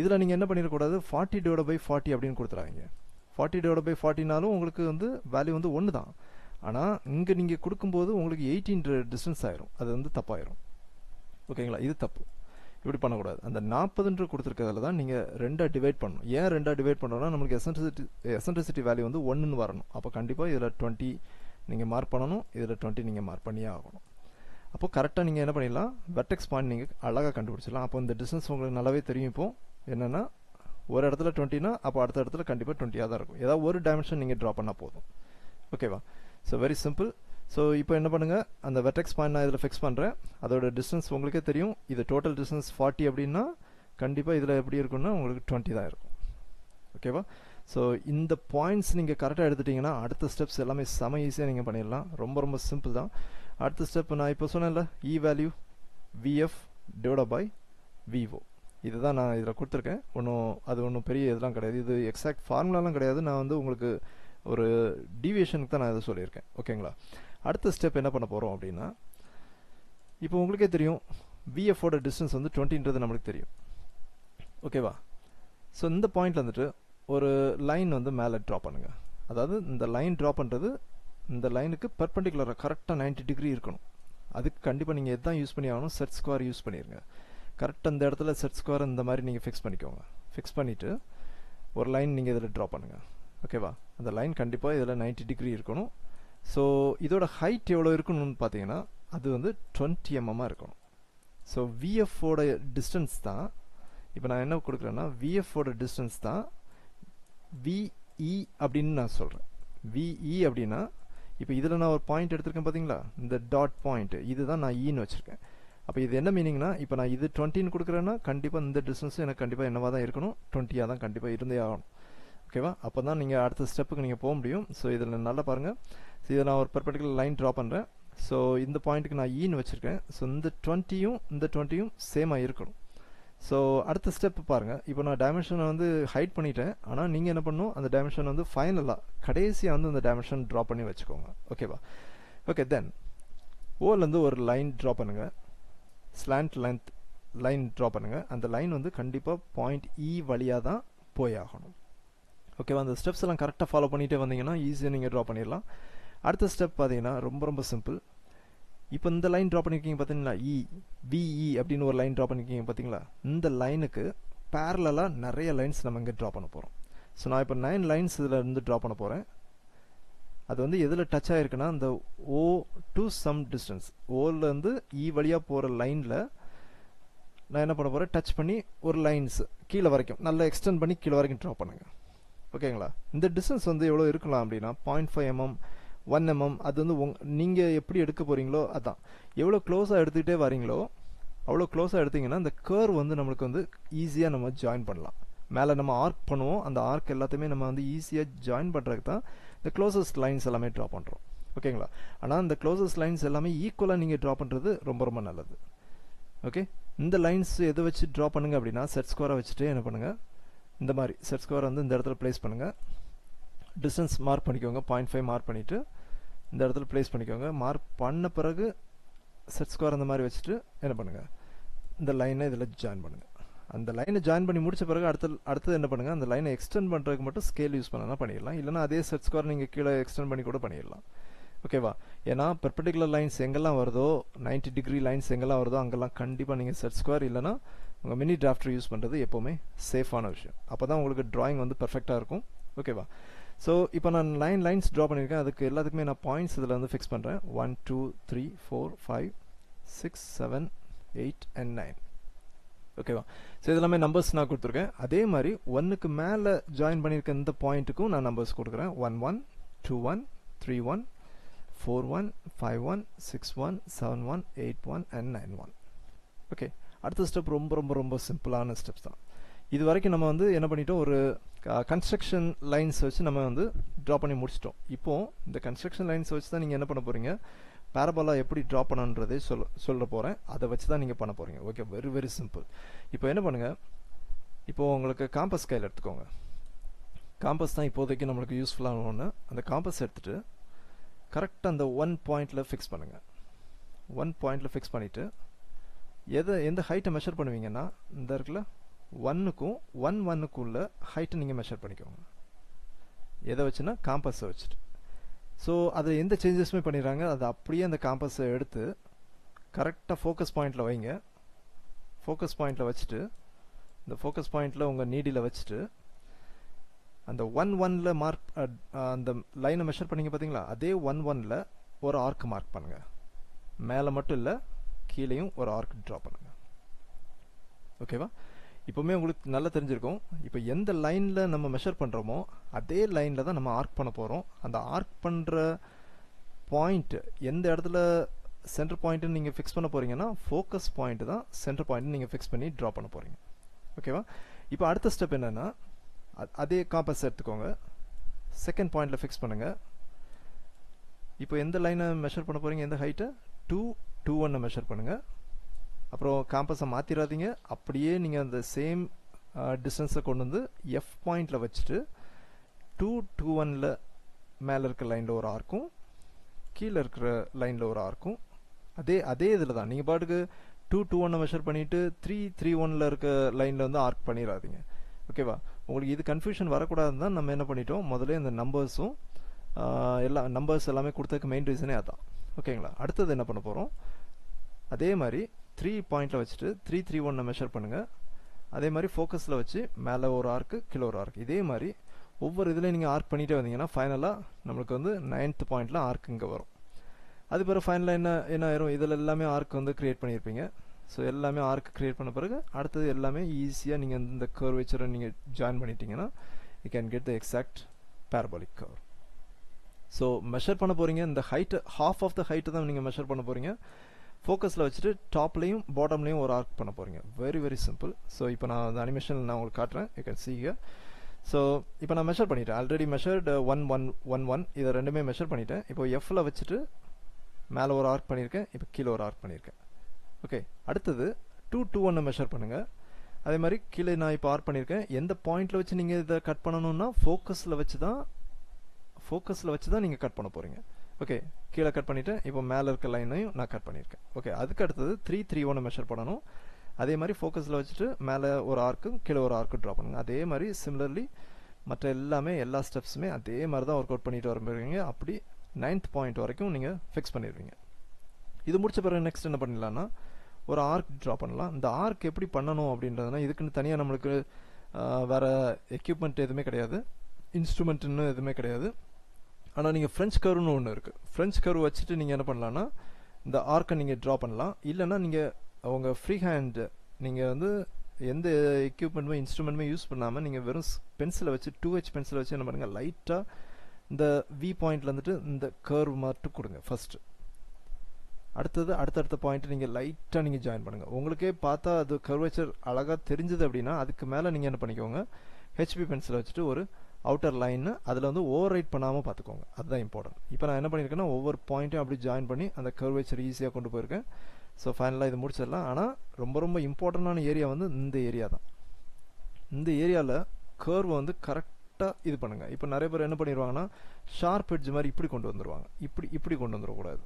இதுல நீங்க என்ன பண்ணிர கூடாது 40/40 அப்படினு கொடுத்துறாங்க. 40/40னாலும் உங்களுக்கு வந்து வேல்யூ வந்து 1 தான். ஆனா இங்க நீங்க கொடுக்கும்போது உங்களுக்கு 18 டிஸ்டன்ஸ் ஆயிரும். அது வந்து தப்பாயிரும். ஓகேங்களா? இது தப்பு. இப்படி பண்ண கூடாது. அந்த 40ன்ற கொடுத்திருக்கிறதுல தான் நீங்க 2ஆ டிவைட் பண்ணனும். ஏன் 2ஆ டிவைட் பண்றோம்னா நமக்கு எசென்ட்ரிசிட்டி வேல்யூ வந்து 1 ன்னு வரணும். அப்ப கண்டிப்பா இதுல 20 நீங்க மார்க் பண்ணனும். இதுல 20 நீங்க மார்க் பண்ணியே ஆகணும். அப்போ கரெக்ட்டா நீங்க என்ன பண்ணிரலாம் வெர்டெக்ஸ் பாயிண்ட் நீங்க அழகா கண்டுபிடிச்சிரலாம். அப்போ இந்த டிஸ்டன்ஸ் உங்களுக்கு நல்லாவே தெரியும். இப்போ என்னன்னா ஒரு இடத்துல 20 னா அப்ப அடுத்த இடத்துல கண்டிப்பா 20 ஆ தான் இருக்கும். ஏதாவது ஒரு டைமென்ஷன் நீங்க டிரா பண்ணா போதும். ஓகேவா? So very simple. சோ இப்போ என்ன பண்ணுங்க அந்த வெர்டெக்ஸ் பாயிண்ட் நான் இதுல ஃபிக்ஸ் பண்றேன். அதோட டிஸ்டன்ஸ் உங்களுக்கு தெரியும். இது டோட்டல் டிஸ்டன்ஸ் 40 அப்படினா கண்டிப்பா இதுல எப்படி இருக்கும்னா உங்களுக்கு 20 தான் இருக்கும். ஓகேவா? So, in the points, you can add the steps. Very simple. Add step, E value VF divided by VO. This is the exact formula. I will tell you a deviation. Okay. Next step, what do now, VF distance is 20. Okay. So, in the point, ஒரு line வந்து மேல draw பண்ணுங்க. அதாவது இந்த line draw பண்றது இந்த லைனுக்கு perpendicular-ஆ கரெக்ட்டா 90 டிகிரி இருக்கணும். அதுக்கு கண்டிப்பா நீங்க எதை யூஸ் பண்ணியாகணும் set square யூஸ் பண்ணிருங்க. கரெக்ட்டா அந்த இடத்துல set square இந்த மாதிரி நீங்க fix பண்ணிக்கோங்க. fix பண்ணிட்டு ஒரு line நீங்க இதல draw பண்ணுங்க. ஓகேவா? அந்த line கண்டிப்பா இதல 90 டிகிரி இருக்கணும். சோ இதோட height எவ்வளவு இருக்கணும்னு பாத்தீங்கன்னா அது வந்து 20 mm-ஆ இருக்கணும். சோ VF ஓட distance தான் இப்போ நான் என்ன கொடுக்கறேன்னா VF ஓட distance தான் VE அப்படினு நான் சொல்றேன். VE அப்படினா இப்போ இதல நான் ஒரு பாயிண்ட் எடுத்துர்க்கேன் பாத்தீங்களா? இந்த டாட் பாயிண்ட் இதுதான் நான் E ன்னு வச்சிருக்கேன். அப்ப இது என்ன மீனிங்னா இப்போ நான் இது 20 ன்னு கொடுக்கறேன்னா கண்டிப்பா இந்த டிஸ்டன்ஸ் எனக்கு கண்டிப்பா என்னவா தான் இருக்கணும் 20 ஆ தான் கண்டிப்பா இருந்தே ஆகணும். ஓகேவா? அப்பதான் நீங்க அடுத்த ஸ்டெப்புக்கு நீங்க போக முடியும். சோ இதல நல்லா பாருங்க. சோ இத நான் ஒரு பெர்பெண்டிகுலர் லைன் டிரா பண்றேன். சோ இந்த பாயிண்ட்க்கு நான் E ன்னு வச்சிருக்கேன். சோ இந்த 20யும் சேமா இருக்கணும். So அடுத்த ஸ்டெப் பாருங்க. இப்போ நான் டைமென்ஷனை வந்து ஹைட் பண்ணிட்டேன். ஆனா நீங்க என்ன பண்ணனும் அந்த டைமென்ஷன் வந்து ஃபைனலா கடைசியா வந்து அந்த டைமென்ஷன் டிரா பண்ணி வெச்சுக்கோங்க. ஓகேவா? ஓகே தென் ஓல இருந்து ஒரு லைன் டிரா பண்ணுங்க. ஸ்லாண்ட் லெந்த் லைன் டிரா பண்ணுங்க. அந்த லைன் வந்து கண்டிப்பா பாயிண்ட் E வழியா தான் போய் ஆகணும். ஓகேவா? அந்த ஸ்டெப்ஸ் எல்லாம் கரெக்ட்டா ஃபாலோ பண்ணிட்டே வந்தீங்கன்னா ஈஸியா நீங்க டிரா பண்ணிரலாம். அடுத்த ஸ்டெப் பாத்தீங்கன்னா ரொம்ப சிம்பிள். இப்போ இந்த லைன் டிரா பண்ணிருக்கீங்க பாத்தீங்களா? E VE அப்படின ஒரு லைன் டிரா பண்ணிருக்கீங்க பாத்தீங்களா? இந்த லைனுக்கு parallel-ஆ நிறைய லைன்ஸ் நம்ம இங்க டிரா பண்ண போறோம். சோ நான் இப்போ 9 லைன்ஸ் இதல இருந்து டிரா பண்ண போறேன். அது வந்து எதில டச் ஆயிருக்குனா அந்த O to some distance. O ல இருந்து E வழியா போற லைன்ல நான் என்ன பண்ண போறேன் டச் பண்ணி ஒரு லைன்ஸ் கீழ வரைக்கும் நல்ல எக்ஸ்டெண்ட் பண்ணி கீழ வரைக்கும் டிரா பண்ணுங்க. ஓகேங்களா? இந்த டிஸ்டன்ஸ் வந்து எவ்வளவு இருக்கலாம் அப்படினா 0.5 mm 1 mm அது வந்து நீங்க எப்படி எடுக்க போறீங்களோ அதான். எவ்வளவு க்ளோஸா எடுத்துட்டே வரீங்களோ அவ்வளவு க்ளோஸா எடுத்தீங்கன்னா அந்த கர்வ் வந்து நமக்கு வந்து ஈஸியா நம்ம ஜாயின் பண்ணலாம். மேல நம்ம ஆர்க் பண்ணுவோம். அந்த ஆர்க் எல்லாத்தையுமே நம்ம வந்து ஈஸியா ஜாயின் பண்றதுக்கு தான் இந்த க்ளோசஸ்ட் லைன்ஸ் எல்லாமே டிரா பண்றோம். ஓகேங்களா? ஆனா அந்த க்ளோசஸ்ட் லைன்ஸ் எல்லாமே ஈக்குவலா நீங்க டிரா பண்றது ரொம்ப நல்லது. ஓகே? இந்த லைன்ஸ் எதை வச்சு டிரா பண்ணுங்க அப்படினா செட் ஸ்கொயரை வச்சிட்டு என்ன பண்ணுங்க இந்த மாதிரி செட் ஸ்கொயர் வந்து இந்த இடத்துல பிளேஸ் பண்ணுங்க. distance மார்க் பண்ணிக்கோங்க. 0.5 மார்க் பண்ணிட்டு இந்த இடத்துல பிளேஸ் பண்ணிக்கோங்க. மார்க் பண்ண பிறகு செட் ஸ்கொயர் அந்த மாதிரி வச்சிட்டு என்ன பண்ணுங்க இந்த லைனை இதல ஜாயின் பண்ணுங்க. அந்த லைனை ஜாயின் பண்ணி முடிச்ச பிறகு அடுத்து என்ன பண்ணுங்க அந்த லைனை எக்ஸ்டெண்ட் பண்றதுக்கு மட்டும் ஸ்கேல் யூஸ் பண்ணனா பண்ணிரலாம். இல்லனா அதே செட் ஸ்கொயர் நீங்க கீழ எக்ஸ்டெண்ட் பண்ணி கூட பண்ணிரலாம். ஓகேவா? ஏனா பெர்பெண்டிகுலர் லைன்ஸ் எங்கெல்லாம் வருதோ 90 டிகிரி லைன்ஸ் எங்கெல்லாம் வருதோ அங்கெல்லாம் கண்டிப்பா நீங்க செட் ஸ்கொயர் இல்லனா உங்க மினி டிராஃப்டர் யூஸ் பண்றது எப்பவுமே சேஃபான விஷயம். அப்பதான் உங்களுக்கு டிராயிங் வந்து பெர்ஃபெக்ட்டா இருக்கும். ஓகேவா? சோ இப்போ நான் 9 லைன்ஸ் டிரா பண்ணிருக்கேன். அதுக்கு எல்லாத்துக்குமே நான் பாயிண்ட்ஸ் இதல வந்து ஃபிக்ஸ் பண்றேன். 1 2 3 4 5 6 7 8 and 9. ஓகேவா? சோ இதெல்லாம் நம்பர்ஸ் நான் கொடுத்திருக்கேன். அதே மாதிரி 1 க்கு மேல ஜாயின் பண்ணிருக்க இந்த பாயிண்ட்க்கு நான் நம்பர்ஸ் கொடுக்கிறேன். 11 21 31 41 51 61 71 81 and 91. ஓகே? அடுத்த ஸ்டெப் ரொம்ப சிம்பிளான ஸ்டெப்ஸ் தான். இது வரைக்கும் நம்ம வந்து என்ன பண்ணிட்டோம் ஒரு கன்ஸ்ட்ரக்ஷன் லைன்ஸ் வச்சு நம்ம வந்து டிரா பண்ணி முடிச்சிட்டோம். இப்போ இந்த கன்ஸ்ட்ரக்ஷன் லைன்ஸ் வச்சு தான் நீங்க என்ன பண்ண போறீங்க பாராபோலா எப்படி டிரா பண்ணனும்ன்றதை சொல்ல போறேன். அதை வச்சு தான் நீங்க பண்ண போறீங்க. ஓகே? Very simple. இப்போ என்ன பண்ணுங்க இப்போ உங்களுக்கு காம்பஸ் கையில எடுத்துக்கோங்க. காம்பஸ் தான் இப்போதைக்கு நமக்கு யூஸ்ஃபுல்லான ஒண்ணு. அந்த காம்பஸ் எடுத்துட்டு கரெக்ட் அந்த 1 பாயிண்ட்ல ஃபிக்ஸ் பண்ணுங்க. 1 பாயிண்ட்ல ஃபிக்ஸ் பண்ணிட்டு எதை எந்த ஹைட்டை மெஷர் பண்ணுவீங்கன்னா இந்த இருக்குல 1 க்கும் 1 1 குள்ள ஹைட்டை நீங்க மெஷர் பண்ணிக்கோங்க. எதை வெச்சுனா காம்பஸ் வெச்சிட்டு. சோ அதுல எந்த चेंजेसமே பண்ணிராங்க அது அப்படியே அந்த காம்பஸை எடுத்து கரெக்ட்டா ஃபோக்கஸ் பாயிண்ட்ல வைங்க. ஃபோக்கஸ் பாயிண்ட்ல வச்சிட்டு இந்த ஃபோக்கஸ் பாயிண்ட்ல உங்க நீடில வச்சிட்டு அந்த 1 1 ல மார்க் அந்த லைனை மெஷர் பண்ணீங்க பாத்தீங்களா அதே 1 1 ல ஒரு ஆர்க் மார்க் பண்ணுங்க. மேல மட்டும் இல்ல கீழேயும் ஒரு ஆர்க் டிரா பண்ணுங்க. ஓகேவா? இப்போமே உங்களுக்கு நல்லா தெரிஞ்சிருக்கும். இப்போ எந்த லைன்ல நம்ம மெஷர் பண்றோமோ அதே லைன்ல தான் நம்ம ஆர்க் பண்ண போறோம். அந்த ஆர்க் பண்ற பாயிண்ட் எந்த இடத்துல சென்டர் பாயிண்ட் நீங்க ஃபிக்ஸ் பண்ண போறீங்கன்னா ஃபோக்கஸ் பாயிண்ட் தான் சென்டர் பாயிண்ட் நீங்க ஃபிக்ஸ் பண்ணி டிரா பண்ண போறீங்க. ஓகேவா? இப்போ அடுத்த ஸ்டெப் என்னன்னா அதே காம்பஸ் எடுத்துக்கோங்க. செகண்ட் பாயிண்ட்ல ஃபிக்ஸ் பண்ணுங்க. இப்போ எந்த லைனை மெஷர் பண்ண போறீங்க எந்த ஹைட்டை 2 2 1 மெஷர் பண்ணுங்க. அப்புறம் காம்பஸை மாத்திராதீங்க. அப்படியே நீங்க அந்த சேம் டிஸ்டன்ஸை கொண்டு வந்து எஃப் பாயிண்ட்ல வச்சுட்டு 2 2 1 ல மேல இருக்கிற லைன்ல ஒரு ஆர்க்கும் கீழே இருக்கிற லைன்ல ஒரு ஆர்க்கும் அதே இதில் தான் நீங்க பாட்டுக்கு 2 2 1 மெஷர் பண்ணிட்டு 3 3 1 ல இருக்க லைன்ல வந்து ஆர்க் பண்ணிடாதீங்க. ஓகேவா? உங்களுக்கு இது கன்ஃபியூஷன் வரக்கூடாதுன்னு தான் நம்ம என்ன பண்ணிட்டோம் முதல்ல இந்த நம்பர்ஸும் எல்லா நம்பர்ஸ் எல்லாமே கொடுத்ததுக்கு மெயின் ரீசனே அதான். ஓகேங்களா? அடுத்தது என்ன பண்ண போறோம் அதே மாதிரி 3 பாயிண்ட்ல வச்சுட்டு 3 3 1 மெஷர் பண்ணுங்க. அதே மாதிரி ஃபோக்கஸ்ல வச்சு மேலே ஒரு ஆர்க்கு கீழே ஒரு ஆர்க் இதே மாதிரி ஒவ்வொரு இதுலேயும் நீங்கள் ஆர்க் பண்ணிகிட்டே வந்தீங்கன்னா ஃபைனலாக நம்மளுக்கு வந்து 9th பாயிண்ட்ல ஆர்க் இங்கே வரும். அது பிறகு ஃபைனலாக என்ன ஆயிரும் இதில் எல்லாமே ஆர்க் வந்து கிரியேட் பண்ணியிருப்பீங்க. ஸோ எல்லாமே ஆர்க் கிரியேட் பண்ண பிறகு அடுத்தது எல்லாமே ஈஸியாக நீங்கள் இந்த கர்வேச்சரை நீங்கள் ஜாயின் பண்ணிட்டீங்கன்னா you can get the exact parabolic curve. So measure பண்ண போகிறீங்க இந்த height half of the height தான் நீங்கள் மெஷர் பண்ண போகிறீங்க. ஃபோக்கஸில் வச்சுட்டு டாப்லையும் பாட்டம்லையும் ஒரு ஆர்க் பண்ண போகிறீங்க. Very very simple. ஸோ இப்போ நான் அந்த அனிமேஷன் நான் உங்களுக்கு காட்டுறேன். You can see here. So இப்போ நான் மெஷர் பண்ணிட்டேன். ஆல்ரெடி மெஷர்டு 1 1 1 1 இதை ரெண்டுமே மெஷர் பண்ணிட்டேன். இப்போ எஃப்ல வச்சுட்டு மேலே ஒரு ஆர்க் பண்ணியிருக்கேன். இப்போ கீழே ஒரு ஆர்க் பண்ணியிருக்கேன். ஓகே அடுத்தது 2 2 1 மெஷர் பண்ணுங்கள். அதே மாதிரி கீழே நான் இப்போ ஆர்க் பண்ணியிருக்கேன். எந்த பாயிண்ட்டில் வச்சு நீங்கள் இதை கட் பண்ணணும்னா ஃபோக்கஸில் வச்சு தான் நீங்கள் கட் பண்ண போகிறீங்க. ஓகே கீழே கட் பண்ணிவிட்டேன். இப்போ மேலே இருக்க லைனையும் நான் கட் பண்ணியிருக்கேன். ஓகே அதுக்கு அடுத்தது 3 3 1 மெஷர் பண்ணணும். அதே மாதிரி ஃபோக்கஸில் வச்சுட்டு மேலே ஒரு ஆர்க்கும் கீழே ஒரு ஆர்க்கும் ட்ரா பண்ணுங்க. அதே மாதிரி சிமிலர்லி மற்ற எல்லா ஸ்டெப்ஸுமே அதே மாதிரி தான் ஒர்க் அவுட் பண்ணிட்டு வரப்போறீங்க. அப்படி 9th பாயிண்ட் வரைக்கும் நீங்கள் ஃபிக்ஸ் பண்ணிடுவீங்க. இது முடிச்ச பிறகு நெக்ஸ்ட் என்ன பண்ணிடலாம்னா ஒரு ஆர்க் ட்ரா பண்ணலாம். இந்த ஆர்க் எப்படி பண்ணணும் அப்படின்றதுனா இதுக்குன்னு தனியாக நம்மளுக்கு வேறு எக்யூப்மெண்ட் எதுவுமே கிடையாது, இன்ஸ்ட்ருமெண்ட்டுன்னு எதுவுமே கிடையாது. ஆனால் நீங்கள் ஃப்ரெஞ்ச் கர்வ்னு ஒன்று இருக்குது. ஃப்ரெஞ்ச் கர்வ் வச்சுட்டு நீங்கள் என்ன பண்ணலான்னா இந்த ஆர்க்கை நீங்கள் ட்ரா பண்ணலாம். இல்லைன்னா நீங்கள் உங்கள் ஃப்ரீ ஹேண்டு நீங்கள் வந்து எந்த எக்யூப்மெண்ட்டுமே இன்ஸ்ட்ருமெண்ட்டுமே யூஸ் பண்ணாமல் நீங்கள் வெறும் பென்சிலை வச்சு 2H பென்சிலை வச்சு என்ன பண்ணுங்கள் லைட்டாக இந்த V பாயிண்ட்டில் வந்துட்டு இந்த கர்வ் மட்டும் கொடுங்க ஃபஸ்ட்டு. அடுத்தது அடுத்தடுத்த பாயிண்ட்டு நீங்கள் லைட்டாக நீங்கள் ஜாயின் பண்ணுங்கள். உங்களுக்கே பார்த்தா அது கர்வேச்சர் அழகாக தெரிஞ்சுது அப்படின்னா அதுக்கு மேலே நீங்கள் என்ன பண்ணிக்கோங்க HP பென்சிலை வச்சுட்டு ஒரு அவுட்டர் லைன்னு அதில் வந்து ஓவர் ரைட் பண்ணாமல் பார்த்துக்கோங்க. அதுதான் இம்பார்ட்டன்ட். இப்போ நான் என்ன பண்ணியிருக்கேன்னா ஒவ்வொரு பாயிண்ட்டையும் அப்படி ஜாயின் பண்ணி அந்த கர்வேச்சர் ஈஸியாக கொண்டு போயிருக்கேன். ஸோ ஃபைனலாக இது முடிச்சிடலாம். ஆனால் ரொம்ப ரொம்ப இம்பார்ட்டண்டான ஏரியா வந்து இந்த ஏரியா தான். இந்த ஏரியாவில் கர்வை வந்து கரெக்டாக இது பண்ணுங்கள். இப்போ நிறைய பேர் என்ன பண்ணிடுவாங்கன்னா ஷார்ப் எட்ஜ் மாதிரி இப்படி கொண்டு வந்துடுவாங்க. இப்படி கொண்டு வந்துடக்கூடாது.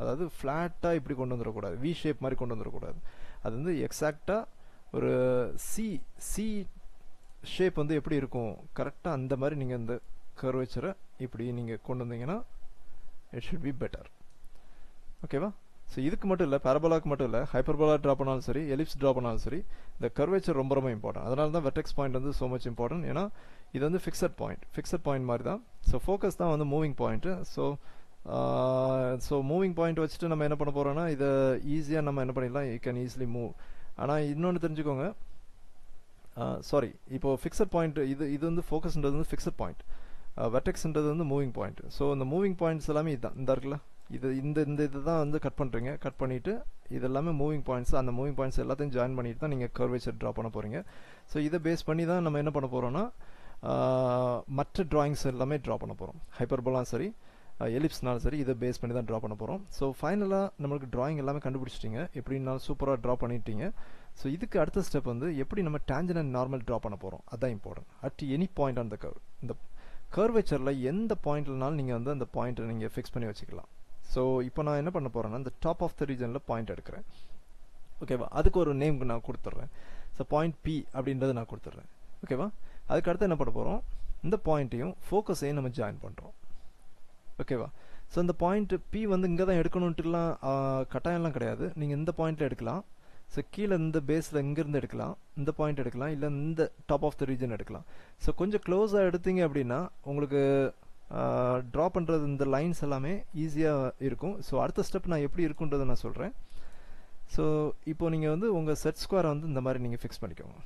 அதாவது ஃப்ளாட்டாக இப்படி கொண்டு வந்துடக்கூடாது. வி ஷேப் மாதிரி கொண்டு வந்துடக்கூடாது. அது வந்து எக்ஸாக்டாக ஒரு சி ஷேப் வந்து எப்படி இருக்கும் கரெக்டாக அந்த மாதிரி நீங்கள் இந்த கர்வேச்சரை இப்படி நீங்கள் கொண்டு வந்தீங்கன்னா இட் ஷுட் பி பெட்டர். ஓகேவா? ஸோ இதுக்கு மட்டும் இல்லை, பேரபோலாக்கு மட்டும் இல்லை, ஹைப்பர்போலா ட்ரா பண்ணாலும் சரி, எலிப்ஸ் ட்ரா பண்ணாலும் சரி, இந்த கர்வேச்சர் ரொம்ப ரொம்ப இம்பார்ட்டன்ட். அதனால தான் வெர்டெக்ஸ் பாயிண்ட் வந்து ஸோ மச் இம்பார்ட்டன்ட். ஏன்னா இது வந்து ஃபிக்ஸட் பாயிண்ட் மாதிரி தான். ஸோ ஃபோக்கஸ் தான் வந்து moving point. So moving point வச்சுட்டு நம்ம என்ன பண்ண போகிறோம்னா இதை ஈஸியாக நம்ம என்ன பண்ணிடலாம், யூ கேன் ஈஸிலி மூவ். ஆனால் இன்னொன்று தெரிஞ்சுக்கோங்க, சாரி, இப்போது ஃபிக்ஸட் பாயிண்ட் இது வந்து ஃபோக்கஸ்ன்றது வந்து ஃபிக்ஸட் பாயிண்ட், வெர்டெக்ஸ்ன்றது வந்து மூவிங் பாயிண்ட். ஸோ இந்த மூவிங் பாயிண்ட்ஸ் எல்லாமே இதுதான் இந்த இருக்குல்ல இது இந்த இது தான் வந்து கட் பண்ணுறீங்க. கட் பண்ணிவிட்டு இது எல்லாமே மூவிங் பாயிண்ட்ஸ். அந்த மூவிங் பாயிண்ட்ஸ் எல்லாத்தையும் ஜாயின் பண்ணிட்டு தான் நீங்கள் கர்வேச்சர் ட்ரா பண்ண போகிறீங்க. ஸோ இதை பேஸ் பண்ணி தான் நம்ம என்ன பண்ண போகிறோம்னா மற்ற ட்ராயிங்ஸ் எல்லாமே ட்ரா பண்ண போகிறோம். ஹைப்பர்போலாம் சரி, எலிப்ஸ்னாலும் சரி, இதை பேஸ் பண்ணி தான் ட்ரா பண்ண போகிறோம். ஸோ ஃபைனலாக நம்மளுக்கு ட்ராயிங் எல்லாமே கண்டுபிடிச்சிட்டிங்க. எப்படின்னாலும் சூப்பராக ட்ரா பண்ணிட்டீங்க. ஸோ இதுக்கு அடுத்த ஸ்டெப் வந்து எப்படி நம்ம டேஞ்சன் அண்ட் நார்மல் ட்ரா பண்ண போகிறோம். அதுதான் important. At any point on the curve. இந்த கர்வேச்சரில் எந்த பாயிண்ட்லனாலும் நீங்கள் வந்து அந்த பாயிண்ட்டை நீங்கள் ஃபிக்ஸ் பண்ணி வச்சுக்கலாம். ஸோ இப்போ நான் என்ன பண்ண போகிறேன்னா இந்த டாப் ஆஃப் த ரீஜனில் பாயிண்ட் எடுக்கிறேன். ஓகேவா, அதுக்கு ஒரு நேம்க்கு நான் கொடுத்துட்றேன். ஸோ பாயிண்ட் பி அப்படின்றது நான் கொடுத்துட்றேன். ஓகேவா, அதுக்கடுத்து என்ன பண்ண போகிறோம், இந்த பாயிண்ட்டையும் ஃபோக்கஸையும் நம்ம ஜாயின் பண்ணுறோம். ஓகேவா, ஸோ இந்த பாயிண்ட் பி வந்து இங்கே தான் எடுக்கணுன்ட்டுலாம் கட்டாயம்லாம் கிடையாது. நீங்கள் இந்த பாயிண்ட்டில் எடுக்கலாம். ஸோ கீழே இந்த பேஸில் இங்கேருந்து எடுக்கலாம், இந்த பாயிண்ட் எடுக்கலாம், இல்லை இந்த டாப் ஆஃப் த ரீஜன் எடுக்கலாம். ஸோ கொஞ்சம் க்ளோஸாக எடுத்தீங்க அப்படின்னா உங்களுக்கு ட்ரா பண்ணுறது இந்த லைன்ஸ் எல்லாமே ஈஸியாக இருக்கும். ஸோ அடுத்த ஸ்டெப் நான் எப்படி இருக்குன்றதை நான் சொல்கிறேன். ஸோ இப்போ நீங்கள் வந்து உங்கள் செட் ஸ்கொயரை வந்து இந்த மாதிரி நீங்கள் ஃபிக்ஸ் பண்ணிக்கோங்க.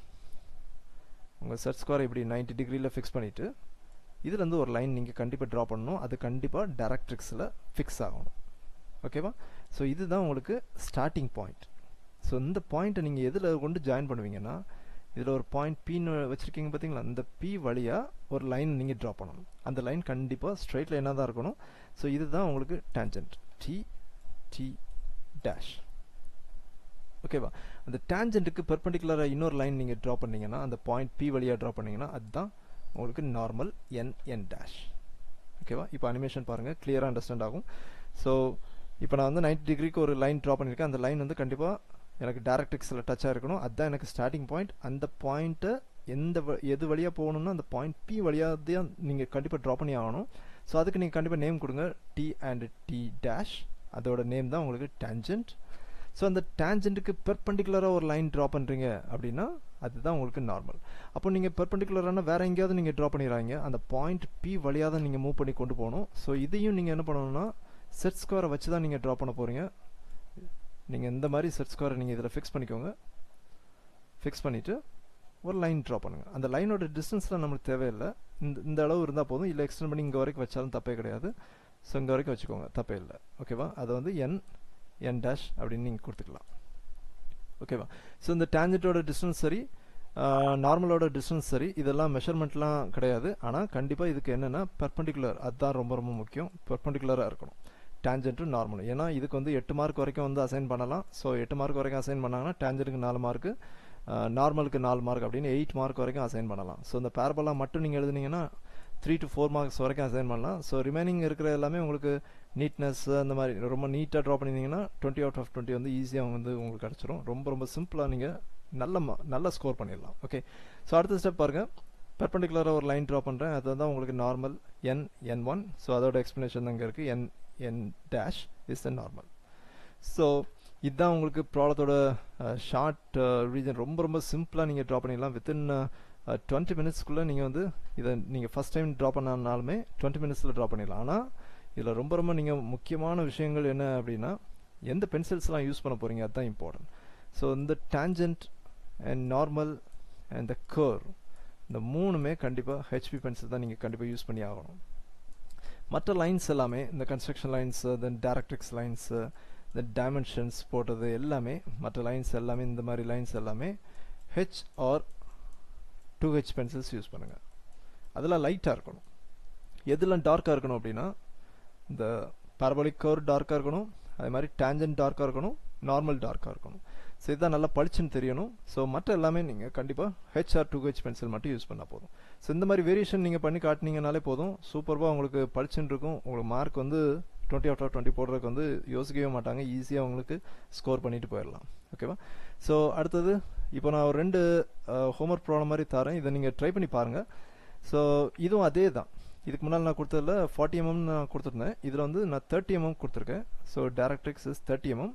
உங்கள் செட் ஸ்கொயரை இப்படி 90 டிகிரியில் ஃபிக்ஸ் பண்ணிவிட்டு இதுலேருந்து ஒரு லைன் நீங்கள் கண்டிப்பாக ட்ரா பண்ணணும். அது கண்டிப்பாக டைரக்ட்ரிக்ஸில் ஃபிக்ஸ் ஆகணும். ஓகேவா, ஸோ இதுதான் உங்களுக்கு ஸ்டார்டிங் பாயிண்ட். ஸோ இந்த பாயிண்ட்டை நீங்கள் எதில் கொண்டு ஜாயின் பண்ணுவீங்கன்னா, இதில் ஒரு பாயிண்ட் பின்னு வச்சுருக்கீங்க பார்த்தீங்களா, அந்த பி வழியாக ஒரு லைன் நீங்கள் ட்ரா பண்ணணும். அந்த லைன் கண்டிப்பாக ஸ்ட்ரைட் லைனாக தான் இருக்கணும். ஸோ இதுதான் உங்களுக்கு டேஞ்சன்ட் டி டி டேஷ். ஓகேவா, அந்த டேஞ்சன்ட்டுக்கு பெர்பெண்டிகுலராக இன்னொரு லைன் நீங்கள் ட்ரா பண்ணிங்கன்னா, அந்த பாயிண்ட் பி வழியாக ட்ரா பண்ணிங்கன்னா அதுதான் உங்களுக்கு நார்மல் என் என் டேஷ். ஓகேவா, இப்போ அனிமேஷன் பாருங்கள், கிளியராக அண்டர்ஸ்டாண்ட் ஆகும். ஸோ இப்போ நான் வந்து 90 டிகிரிக்கு ஒரு லைன் ட்ரா பண்ணியிருக்கேன். அந்த லைன் வந்து கண்டிப்பாக எனக்கு டைரக்ட்ரிக்ஸில் டச்சாக இருக்கணும். அதுதான் எனக்கு ஸ்டார்டிங் பாயிண்ட். அந்த பாயிண்ட்டை எது வழியாக போகணுன்னா அந்த பாயிண்ட் பி வழியாக தான் நீங்கள் கண்டிப்பாக ட்ரா பண்ணி ஆகணும். ஸோ அதுக்கு நீங்கள் கண்டிப்பாக நேம் கொடுங்க, டி அண்ட் டி டேஷ். அதோட நேம் தான் உங்களுக்கு டேஞ்சன்ட். ஸோ அந்த டேஞ்சன்ட்டுக்கு பெர்பெண்டிகுலராக ஒரு லைன் ட்ரா பண்ணுறீங்க அப்படின்னா அதுதான் உங்களுக்கு நார்மல். அப்போ நீங்கள் பெர்பெண்டிகுலரான வேறு எங்கேயாவது நீங்கள் ட்ரா பண்ணிடுறாங்க, அந்த பாயிண்ட் பி வழியாக தான் நீங்கள் மூவ் பண்ணி கொண்டு போகணும். ஸோ இதையும் நீங்கள் என்ன பண்ணணும்னா செட் ஸ்கொயரை வச்சு தான் நீங்கள் ட்ரா பண்ண போகிறீங்க. நீங்கள் இந்த மாதிரி செட் ஸ்கொயரை நீங்கள் இதில் ஃபிக்ஸ் பண்ணிக்கோங்க. ஃபிக்ஸ் பண்ணிவிட்டு ஒரு லைன் ட்ரா பண்ணுங்கள். அந்த லைனோட டிஸ்டன்ஸ்லாம் நம்மளுக்கு தேவையில்லை, இந்த அளவு இருந்தால் போதும். இல்லை எக்ஸ்டெண்ட் பண்ணி இங்கே வரைக்கும் வச்சாலும் தப்பே கிடையாது. ஸோ இங்கே வரைக்கும் வச்சுக்கோங்க, தப்பே இல்லை. ஓகேவா, அதை வந்து என் என் டேஷ் அப்படின்னு நீங்கள் கொடுத்துக்கலாம். ஓகேவா, ஸோ இந்த டேஞ்சன்ட்டோட டிஸ்டன்ஸ் சரி, நார்மலோட டிஸ்டன்ஸ் சரி, இதெல்லாம் மெஷர்மெண்ட்லாம் கிடையாது. ஆனால் கண்டிப்பாக இதுக்கு என்னென்னா பெர்பெண்டிகுலர், அதுதான் ரொம்ப ரொம்ப முக்கியம். பெர்பெண்டிகுலராக இருக்கணும் டேஞ்சன்ட்டு நார்மல். ஏன்னா இதுக்கு வந்து 8 மார்க் வரைக்கும் வந்து அசைன் பண்ணலாம். ஸோ 8 மார்க் வரைக்கும் அசைன் பண்ணாங்கன்னா டேஞ்சனுக்கு 4 மார்க்கு, நார்மலுக்கு 4 மார்க் அப்படின்னு 8 மார்க் வரைக்கும் அசைன் பண்ணலாம். ஸோ இந்த பேரபோலா மட்டும் நீங்கள் எழுதுனீங்கன்னா 3 to 4 மார்க்ஸ் வரைக்கும் அசைன் பண்ணலாம். ஸோ ரிமைனிங் இருக்கிற எல்லாமே உங்களுக்கு நீட்னஸ், அந்த மாதிரி ரொம்ப நீட்டாக ட்ரா பண்ணியிருந்தீங்கன்னா 20 out of 20 வந்து ஈஸியாக வந்து உங்களுக்கு கிடச்சிரும். ரொம்ப ரொம்ப சிம்பிளாக நீங்கள் நல்லா ஸ்கோர் பண்ணிடலாம். ஓகே, ஸோ அடுத்த ஸ்டெப் பாருங்கள், பெர்பெண்டிகுலராக ஒரு லைன் ட்ரா பண்ணுறேன். அதுதான் உங்களுக்கு normal N N one. So அதோட எக்ஸ்ப்ளனேஷன் தான் இங்கே இருக்குது. N N dash is the normal. So இதுதான் உங்களுக்கு ப்ராடத்தோட ஷார்ட் ரீஜன். ரொம்ப ரொம்ப சிம்பிளாக நீங்கள் ட்ரா பண்ணிடலாம். வித்தின் 20 மினிட்ஸ்க்குள்ளே நீங்கள் வந்து இதை நீங்கள் ஃபஸ்ட் டைம் ட்ரா பண்ணாலுமே 20 மினிட்ஸில் ட்ரா பண்ணிடலாம். ஆனால் இதில் ரொம்ப ரொம்ப நீங்கள் முக்கியமான விஷயங்கள் என்ன அப்படின்னா எந்த பென்சில்ஸ்லாம் யூஸ் பண்ண போகிறீங்க, அதுதான் இம்பார்ட்டன்ட். ஸோ இந்த tangent and normal and the curve, இந்த 3மே கண்டிப்பாக ஹெச்பி பென்சில் தான் நீங்கள் கண்டிப்பாக யூஸ் பண்ணி ஆகணும். மற்ற லைன்ஸ் எல்லாமே இந்த construction lines, then directrix lines, இந்த டைமென்ஷன்ஸ் போட்டது எல்லாமே, மற்ற லைன்ஸ் எல்லாமே, இந்த மாதிரி லைன்ஸ் எல்லாமே H R 2H pencils use பண்ணுங்கள். அதெல்லாம் லைட்டாக இருக்கணும். எதுலாம் டார்க்காக இருக்கணும் அப்படின்னா இந்த பாரபோலிக் கர்வ் டார்க்காக இருக்கணும், அதே மாதிரி டேஞ்சன்ட் டார்க்காக இருக்கணும், நார்மல் டார்க்காக இருக்கணும். ஸோ இதுதான் நல்லா பளிச்சுன்னு தெரியணும். ஸோ மற்ற எல்லாமே நீங்கள் கண்டிப்பாக ஹெச்ஆர் 2H பென்சில் மட்டும் யூஸ் பண்ணால் போதும். ஸோ இந்த மாதிரி வேரியேஷன் நீங்கள் பண்ணி காட்டினீங்கனாலே போதும், சூப்பராக உங்களுக்கு பளிச்சுன்னு இருக்கும். உங்களுக்கு மார்க் வந்து 20 out of 20 போடுறதுக்கு வந்து யோசிக்கவே மாட்டாங்க. ஈஸியாக உங்களுக்கு ஸ்கோர் பண்ணிட்டு போயிடலாம். ஓகேவா, ஸோ அடுத்தது இப்போ நான் ஒரு 2 ஹோம்ஒர்க் ப்ராப்ளம் மாதிரி தரேன். இதை நீங்கள் ட்ரை பண்ணி பாருங்கள். ஸோ இதுவும் அதே தான். இதுக்கு முன்னால் நான் கொடுத்ததில் 40 mm நான் கொடுத்துருந்தேன். இதில் வந்து நான் 30 mm கொடுத்துருக்கேன். So directrix is 30 mm,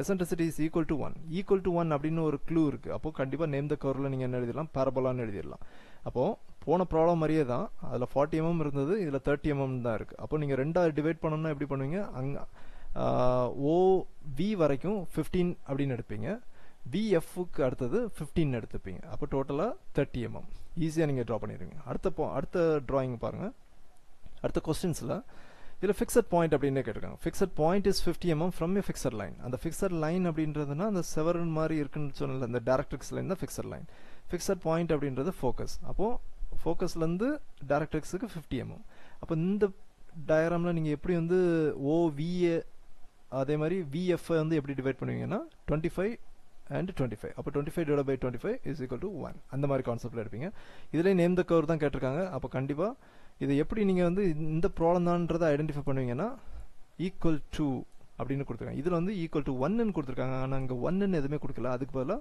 eccentricity is equal to 1 அப்படின்னு ஒரு க்ளூ இருக்குது. அப்போது கண்டிப்பாக நேம் த கர்வில் நீங்கள் என்ன எழுதிடலாம், பாரபோலான்னு எழுதிடலாம். அப்போது போன ப்ராப்ளம் மாதிரியே தான், அதில் 40 mm இருந்தது, இதில் 30 mm தான் இருக்குது. அப்போ நீங்கள் ரெண்டாவது டிவைட் பண்ணோம்னா எப்படி பண்ணுவீங்க, அங்கே OV வரைக்கும் 15 அப்படின்னு எடுப்பீங்க, VFக்கு அடுத்தது 15 எடுத்துப்பீங்க. அப்போ டோட்டலாக 30 mm ஈஸியாக நீங்கள் ட்ரா பண்ணிடுவீங்க. அடுத்த ட்ராயிங் பாருங்கள். அடுத்த கொஸ்டின்ஸில் இதில் ஃபிக்ஸட் பாயிண்ட் அப்படின்னு கேட்டிருக்காங்க. Fixed point is 50 mm from a fixed line. அந்த ஃபிக்ஸட் லைன் அப்படின்றதுனா அந்த செவரன் மாதிரி இருக்குன்னு சொன்னல, அந்த டைரக்ட்ரிக்ஸ் லைன் தான் ஃபிக்ஸட் லைன். ஃபிக்ஸட் பாயிண்ட் அப்படின்றது ஃபோக்கஸ். அப்போது ஃபோக்கஸ்லேருந்து டைரக்ட்ரிக்ஸுக்கு 50 mm. அப்போ இந்த டயராமில் நீங்கள் எப்படி வந்து OVA அதே மாதிரி VFஐ வந்து எப்படி டிவைட் பண்ணுவீங்கன்னா 25 and 25. அப்போ 25 divided by 25 is equal to 1. அந்த மாதிரி கான்செப்டில் எடுப்பீங்க. இதிலே நேம் த கர்வ் தான் கேட்டிருக்காங்க. அப்போ கண்டிப்பாக இது எப்படி நீங்க வந்து இந்த ப்ராப்ளம் தான்றதை ஐடென்டிஃபை பண்ணுவீங்கன்னா equal to அப்படினு கொடுத்திருக்காங்க. இதுல வந்து equal to 1 ன்னு கொடுத்திருக்காங்க. ஆனா அங்க 1 ன்னு எதுமே கொடுக்கல. அதுக்கு பதிலா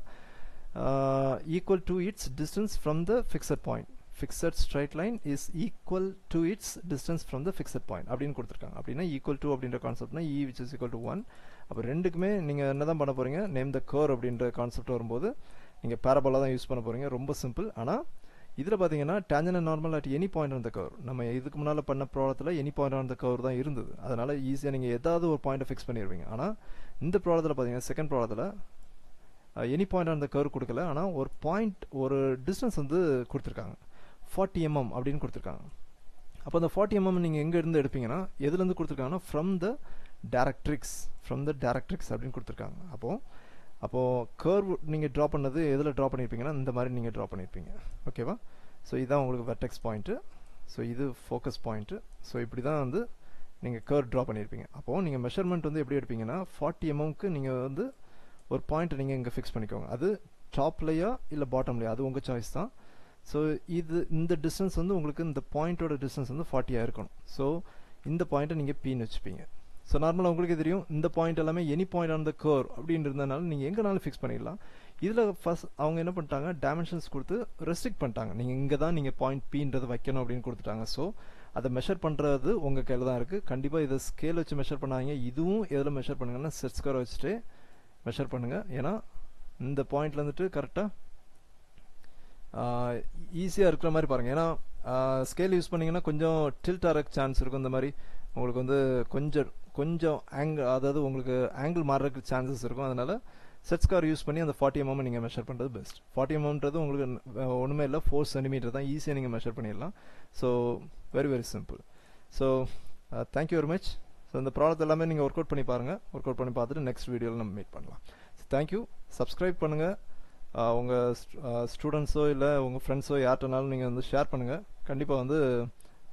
equal to its distance from the fixed point. Fixed straight line is equal to its distance from the fixed point அப்படினு கொடுத்திருக்காங்க. அப்படினா equal to அப்படிங்கற கான்செப்ட்னா e which is equal to 1. அப்ப ரெண்டுக்குமே நீங்க என்னதான் பண்ண போறீங்க? நேம் தி கர்வ் அப்படிங்கற கான்செப்ட் வரும்போது நீங்க parabola தான் யூஸ் பண்ண போறீங்க. ரொம்ப சிம்பிள். ஆனா இதல பாத்தீங்கன்னா tangent and normal at any point on the curve. நம்ம இதுக்கு முன்னால பண்ண ப்ராப்ளத்துல any point on the curve தான் இருந்தது. அதனால ஈஸியா நீங்க ஏதாவது ஒரு பாயிண்ட ஃபிக்ஸ் பண்ணிடுவீங்க. ஆனா இந்த ப்ராப்ளத்துல பாத்தீங்கன்னா செகண்ட் ப்ராப்ளத்துல any point on the curve கொடுக்கல. ஆனா ஒரு பாயிண்ட் ஒரு டிஸ்டன்ஸ் வந்து கொடுத்திருக்காங்க. 40 mm அப்படினு கொடுத்திருக்காங்க. அப்ப அந்த 40 mm நீங்க எங்க இருந்து எடுப்பீங்கன்னா எதில இருந்து கொடுத்திருக்காங்கன்னா from the directrix அப்படினு கொடுத்திருக்காங்க. அப்போ curve நீங்க draw பண்ணது எதில draw பண்ணிருப்பீங்கன்னா இந்த மாதிரி நீங்க draw பண்ணிருப்பீங்க. ஓகேவா? சோ இதான் உங்களுக்கு vertex point. சோ இது focus point. சோ இப்படி தான் வந்து நீங்க curve draw பண்ணிருப்பீங்க. அப்போ நீங்க measurement வந்து எப்படி எடுப்பீங்கன்னா 40 mm க்கு நீங்க வந்து ஒரு பாயிண்ட் நீங்க இங்க ஃபிக்ஸ் பண்ணிக்கோங்க. அது டாப் லேயா இல்ல பாட்டம் லேயா அது உங்க சாய்ஸ் தான். சோ இது இந்த டிஸ்டன்ஸ் வந்து உங்களுக்கு இந்த பாயிண்டோட டிஸ்டன்ஸ் வந்து 40 ஆ இருக்கணும். சோ இந்த பாயிண்ட நீங்க p ன்னு வெச்சுப்பீங்க. So normal உங்களுக்கு தெரியும் இந்த பாயிண்ட் எல்லாமே any point on the curve அப்படின்றதனால நீங்க எங்கனாலும் ஃபிக்ஸ் பண்ணிடலாம். இதுல ஃபர்ஸ்ட் அவங்க என்ன பண்ணிட்டாங்க dimensions கொடுத்து ரெஸ்ட்ரிக்ட் பண்ணிட்டாங்க. நீங்க இங்க தான் நீங்க பாயிண்ட் p ன்றதை வைக்கணும் அப்படினு கொடுத்துட்டாங்க. சோ அத மெஷர் பண்றது உங்க கையில தான் இருக்கு. கண்டிப்பா இத ஸ்கேல் வச்சு மெஷர் பண்ணாதீங்க. இதுவும் எதல மெஷர் பண்ணுங்கன்னா set square வச்சிட்டு மெஷர் பண்ணுங்க. ஏனா இந்த பாயிண்ட்ல வந்துட்டு கரெக்ட்டா ஈஸியா இருக்குற மாதிரி பாருங்க. ஏனா ஸ்கேல் யூஸ் பண்ணீங்கன்னா கொஞ்சம் tilt ஆக சான்ஸ் இருக்கும். இந்த மாதிரி உங்களுக்கு வந்து கொஞ்சம் angle அதாவது உங்களுக்கு angle மாறறதுக்கு chances இருக்கும். அதனால set square யூஸ் பண்ணி அந்த 40 mm நீங்க மெஷர் பண்றது பெஸ்ட். 40 mm ன்றது உங்களுக்கு ஒண்ணுமே இல்ல 4 cm தான். ஈஸியா நீங்க மெஷர் பண்ணிடலாம். So very simple. So thank you very much. So இந்த ப்ராப்ளம் எல்லாமே நீங்க வொர்க் அவுட் பண்ணி பாருங்க. வொர்க் அவுட் பண்ணி பார்த்துட்டு நெக்ஸ்ட் வீடியோல நம்ம மீட் பண்ணலாம். So thank you. Subscribe பண்ணுங்க. உங்க ஸ்டூடண்ட்ஸோ இல்ல உங்க ஃப்ரெண்ட்ஸோ யார்ட்டனாலும் நீங்க வந்து ஷேர் பண்ணுங்க. கண்டிப்பா வந்து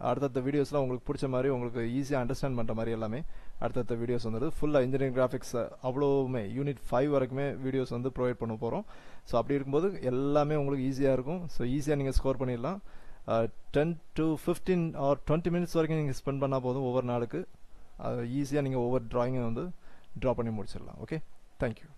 அடுத்தடுத்த வீடியோஸ்லாம் உங்களுக்கு பிடிச்ச மாதிரி உங்களுக்கு ஈஸியாக அண்டர்ஸ்டாண்ட் பண்ணுற மாதிரி எல்லாமே அடுத்தடுத்த வீடியோஸ் வந்துடுது. ஃபுல்லாக இன்ஜினியரிங் கிராஃபிக்ஸ் அவ்வளோவுமே யூனிட் 5 வரைக்குமே வீடியோஸ் வந்து ப்ரொவைட் பண்ண போகிறோம். ஸோ அப்படி இருக்கும்போது எல்லாமே உங்களுக்கு ஈஸியாக இருக்கும். ஸோ ஈஸியாக நீங்கள் ஸ்கோர் பண்ணிடலாம். 10 to 15 or 20 minutes வரைக்கும் நீங்கள் ஸ்பெண்ட் பண்ணால் போதும் ஒவ்வொரு நாளுக்கு. ஈஸியாக நீங்கள் ஒவ்வொரு ட்ராயிங்கை வந்து ட்ரா பண்ணி முடிச்சிடலாம். Okay, thank you.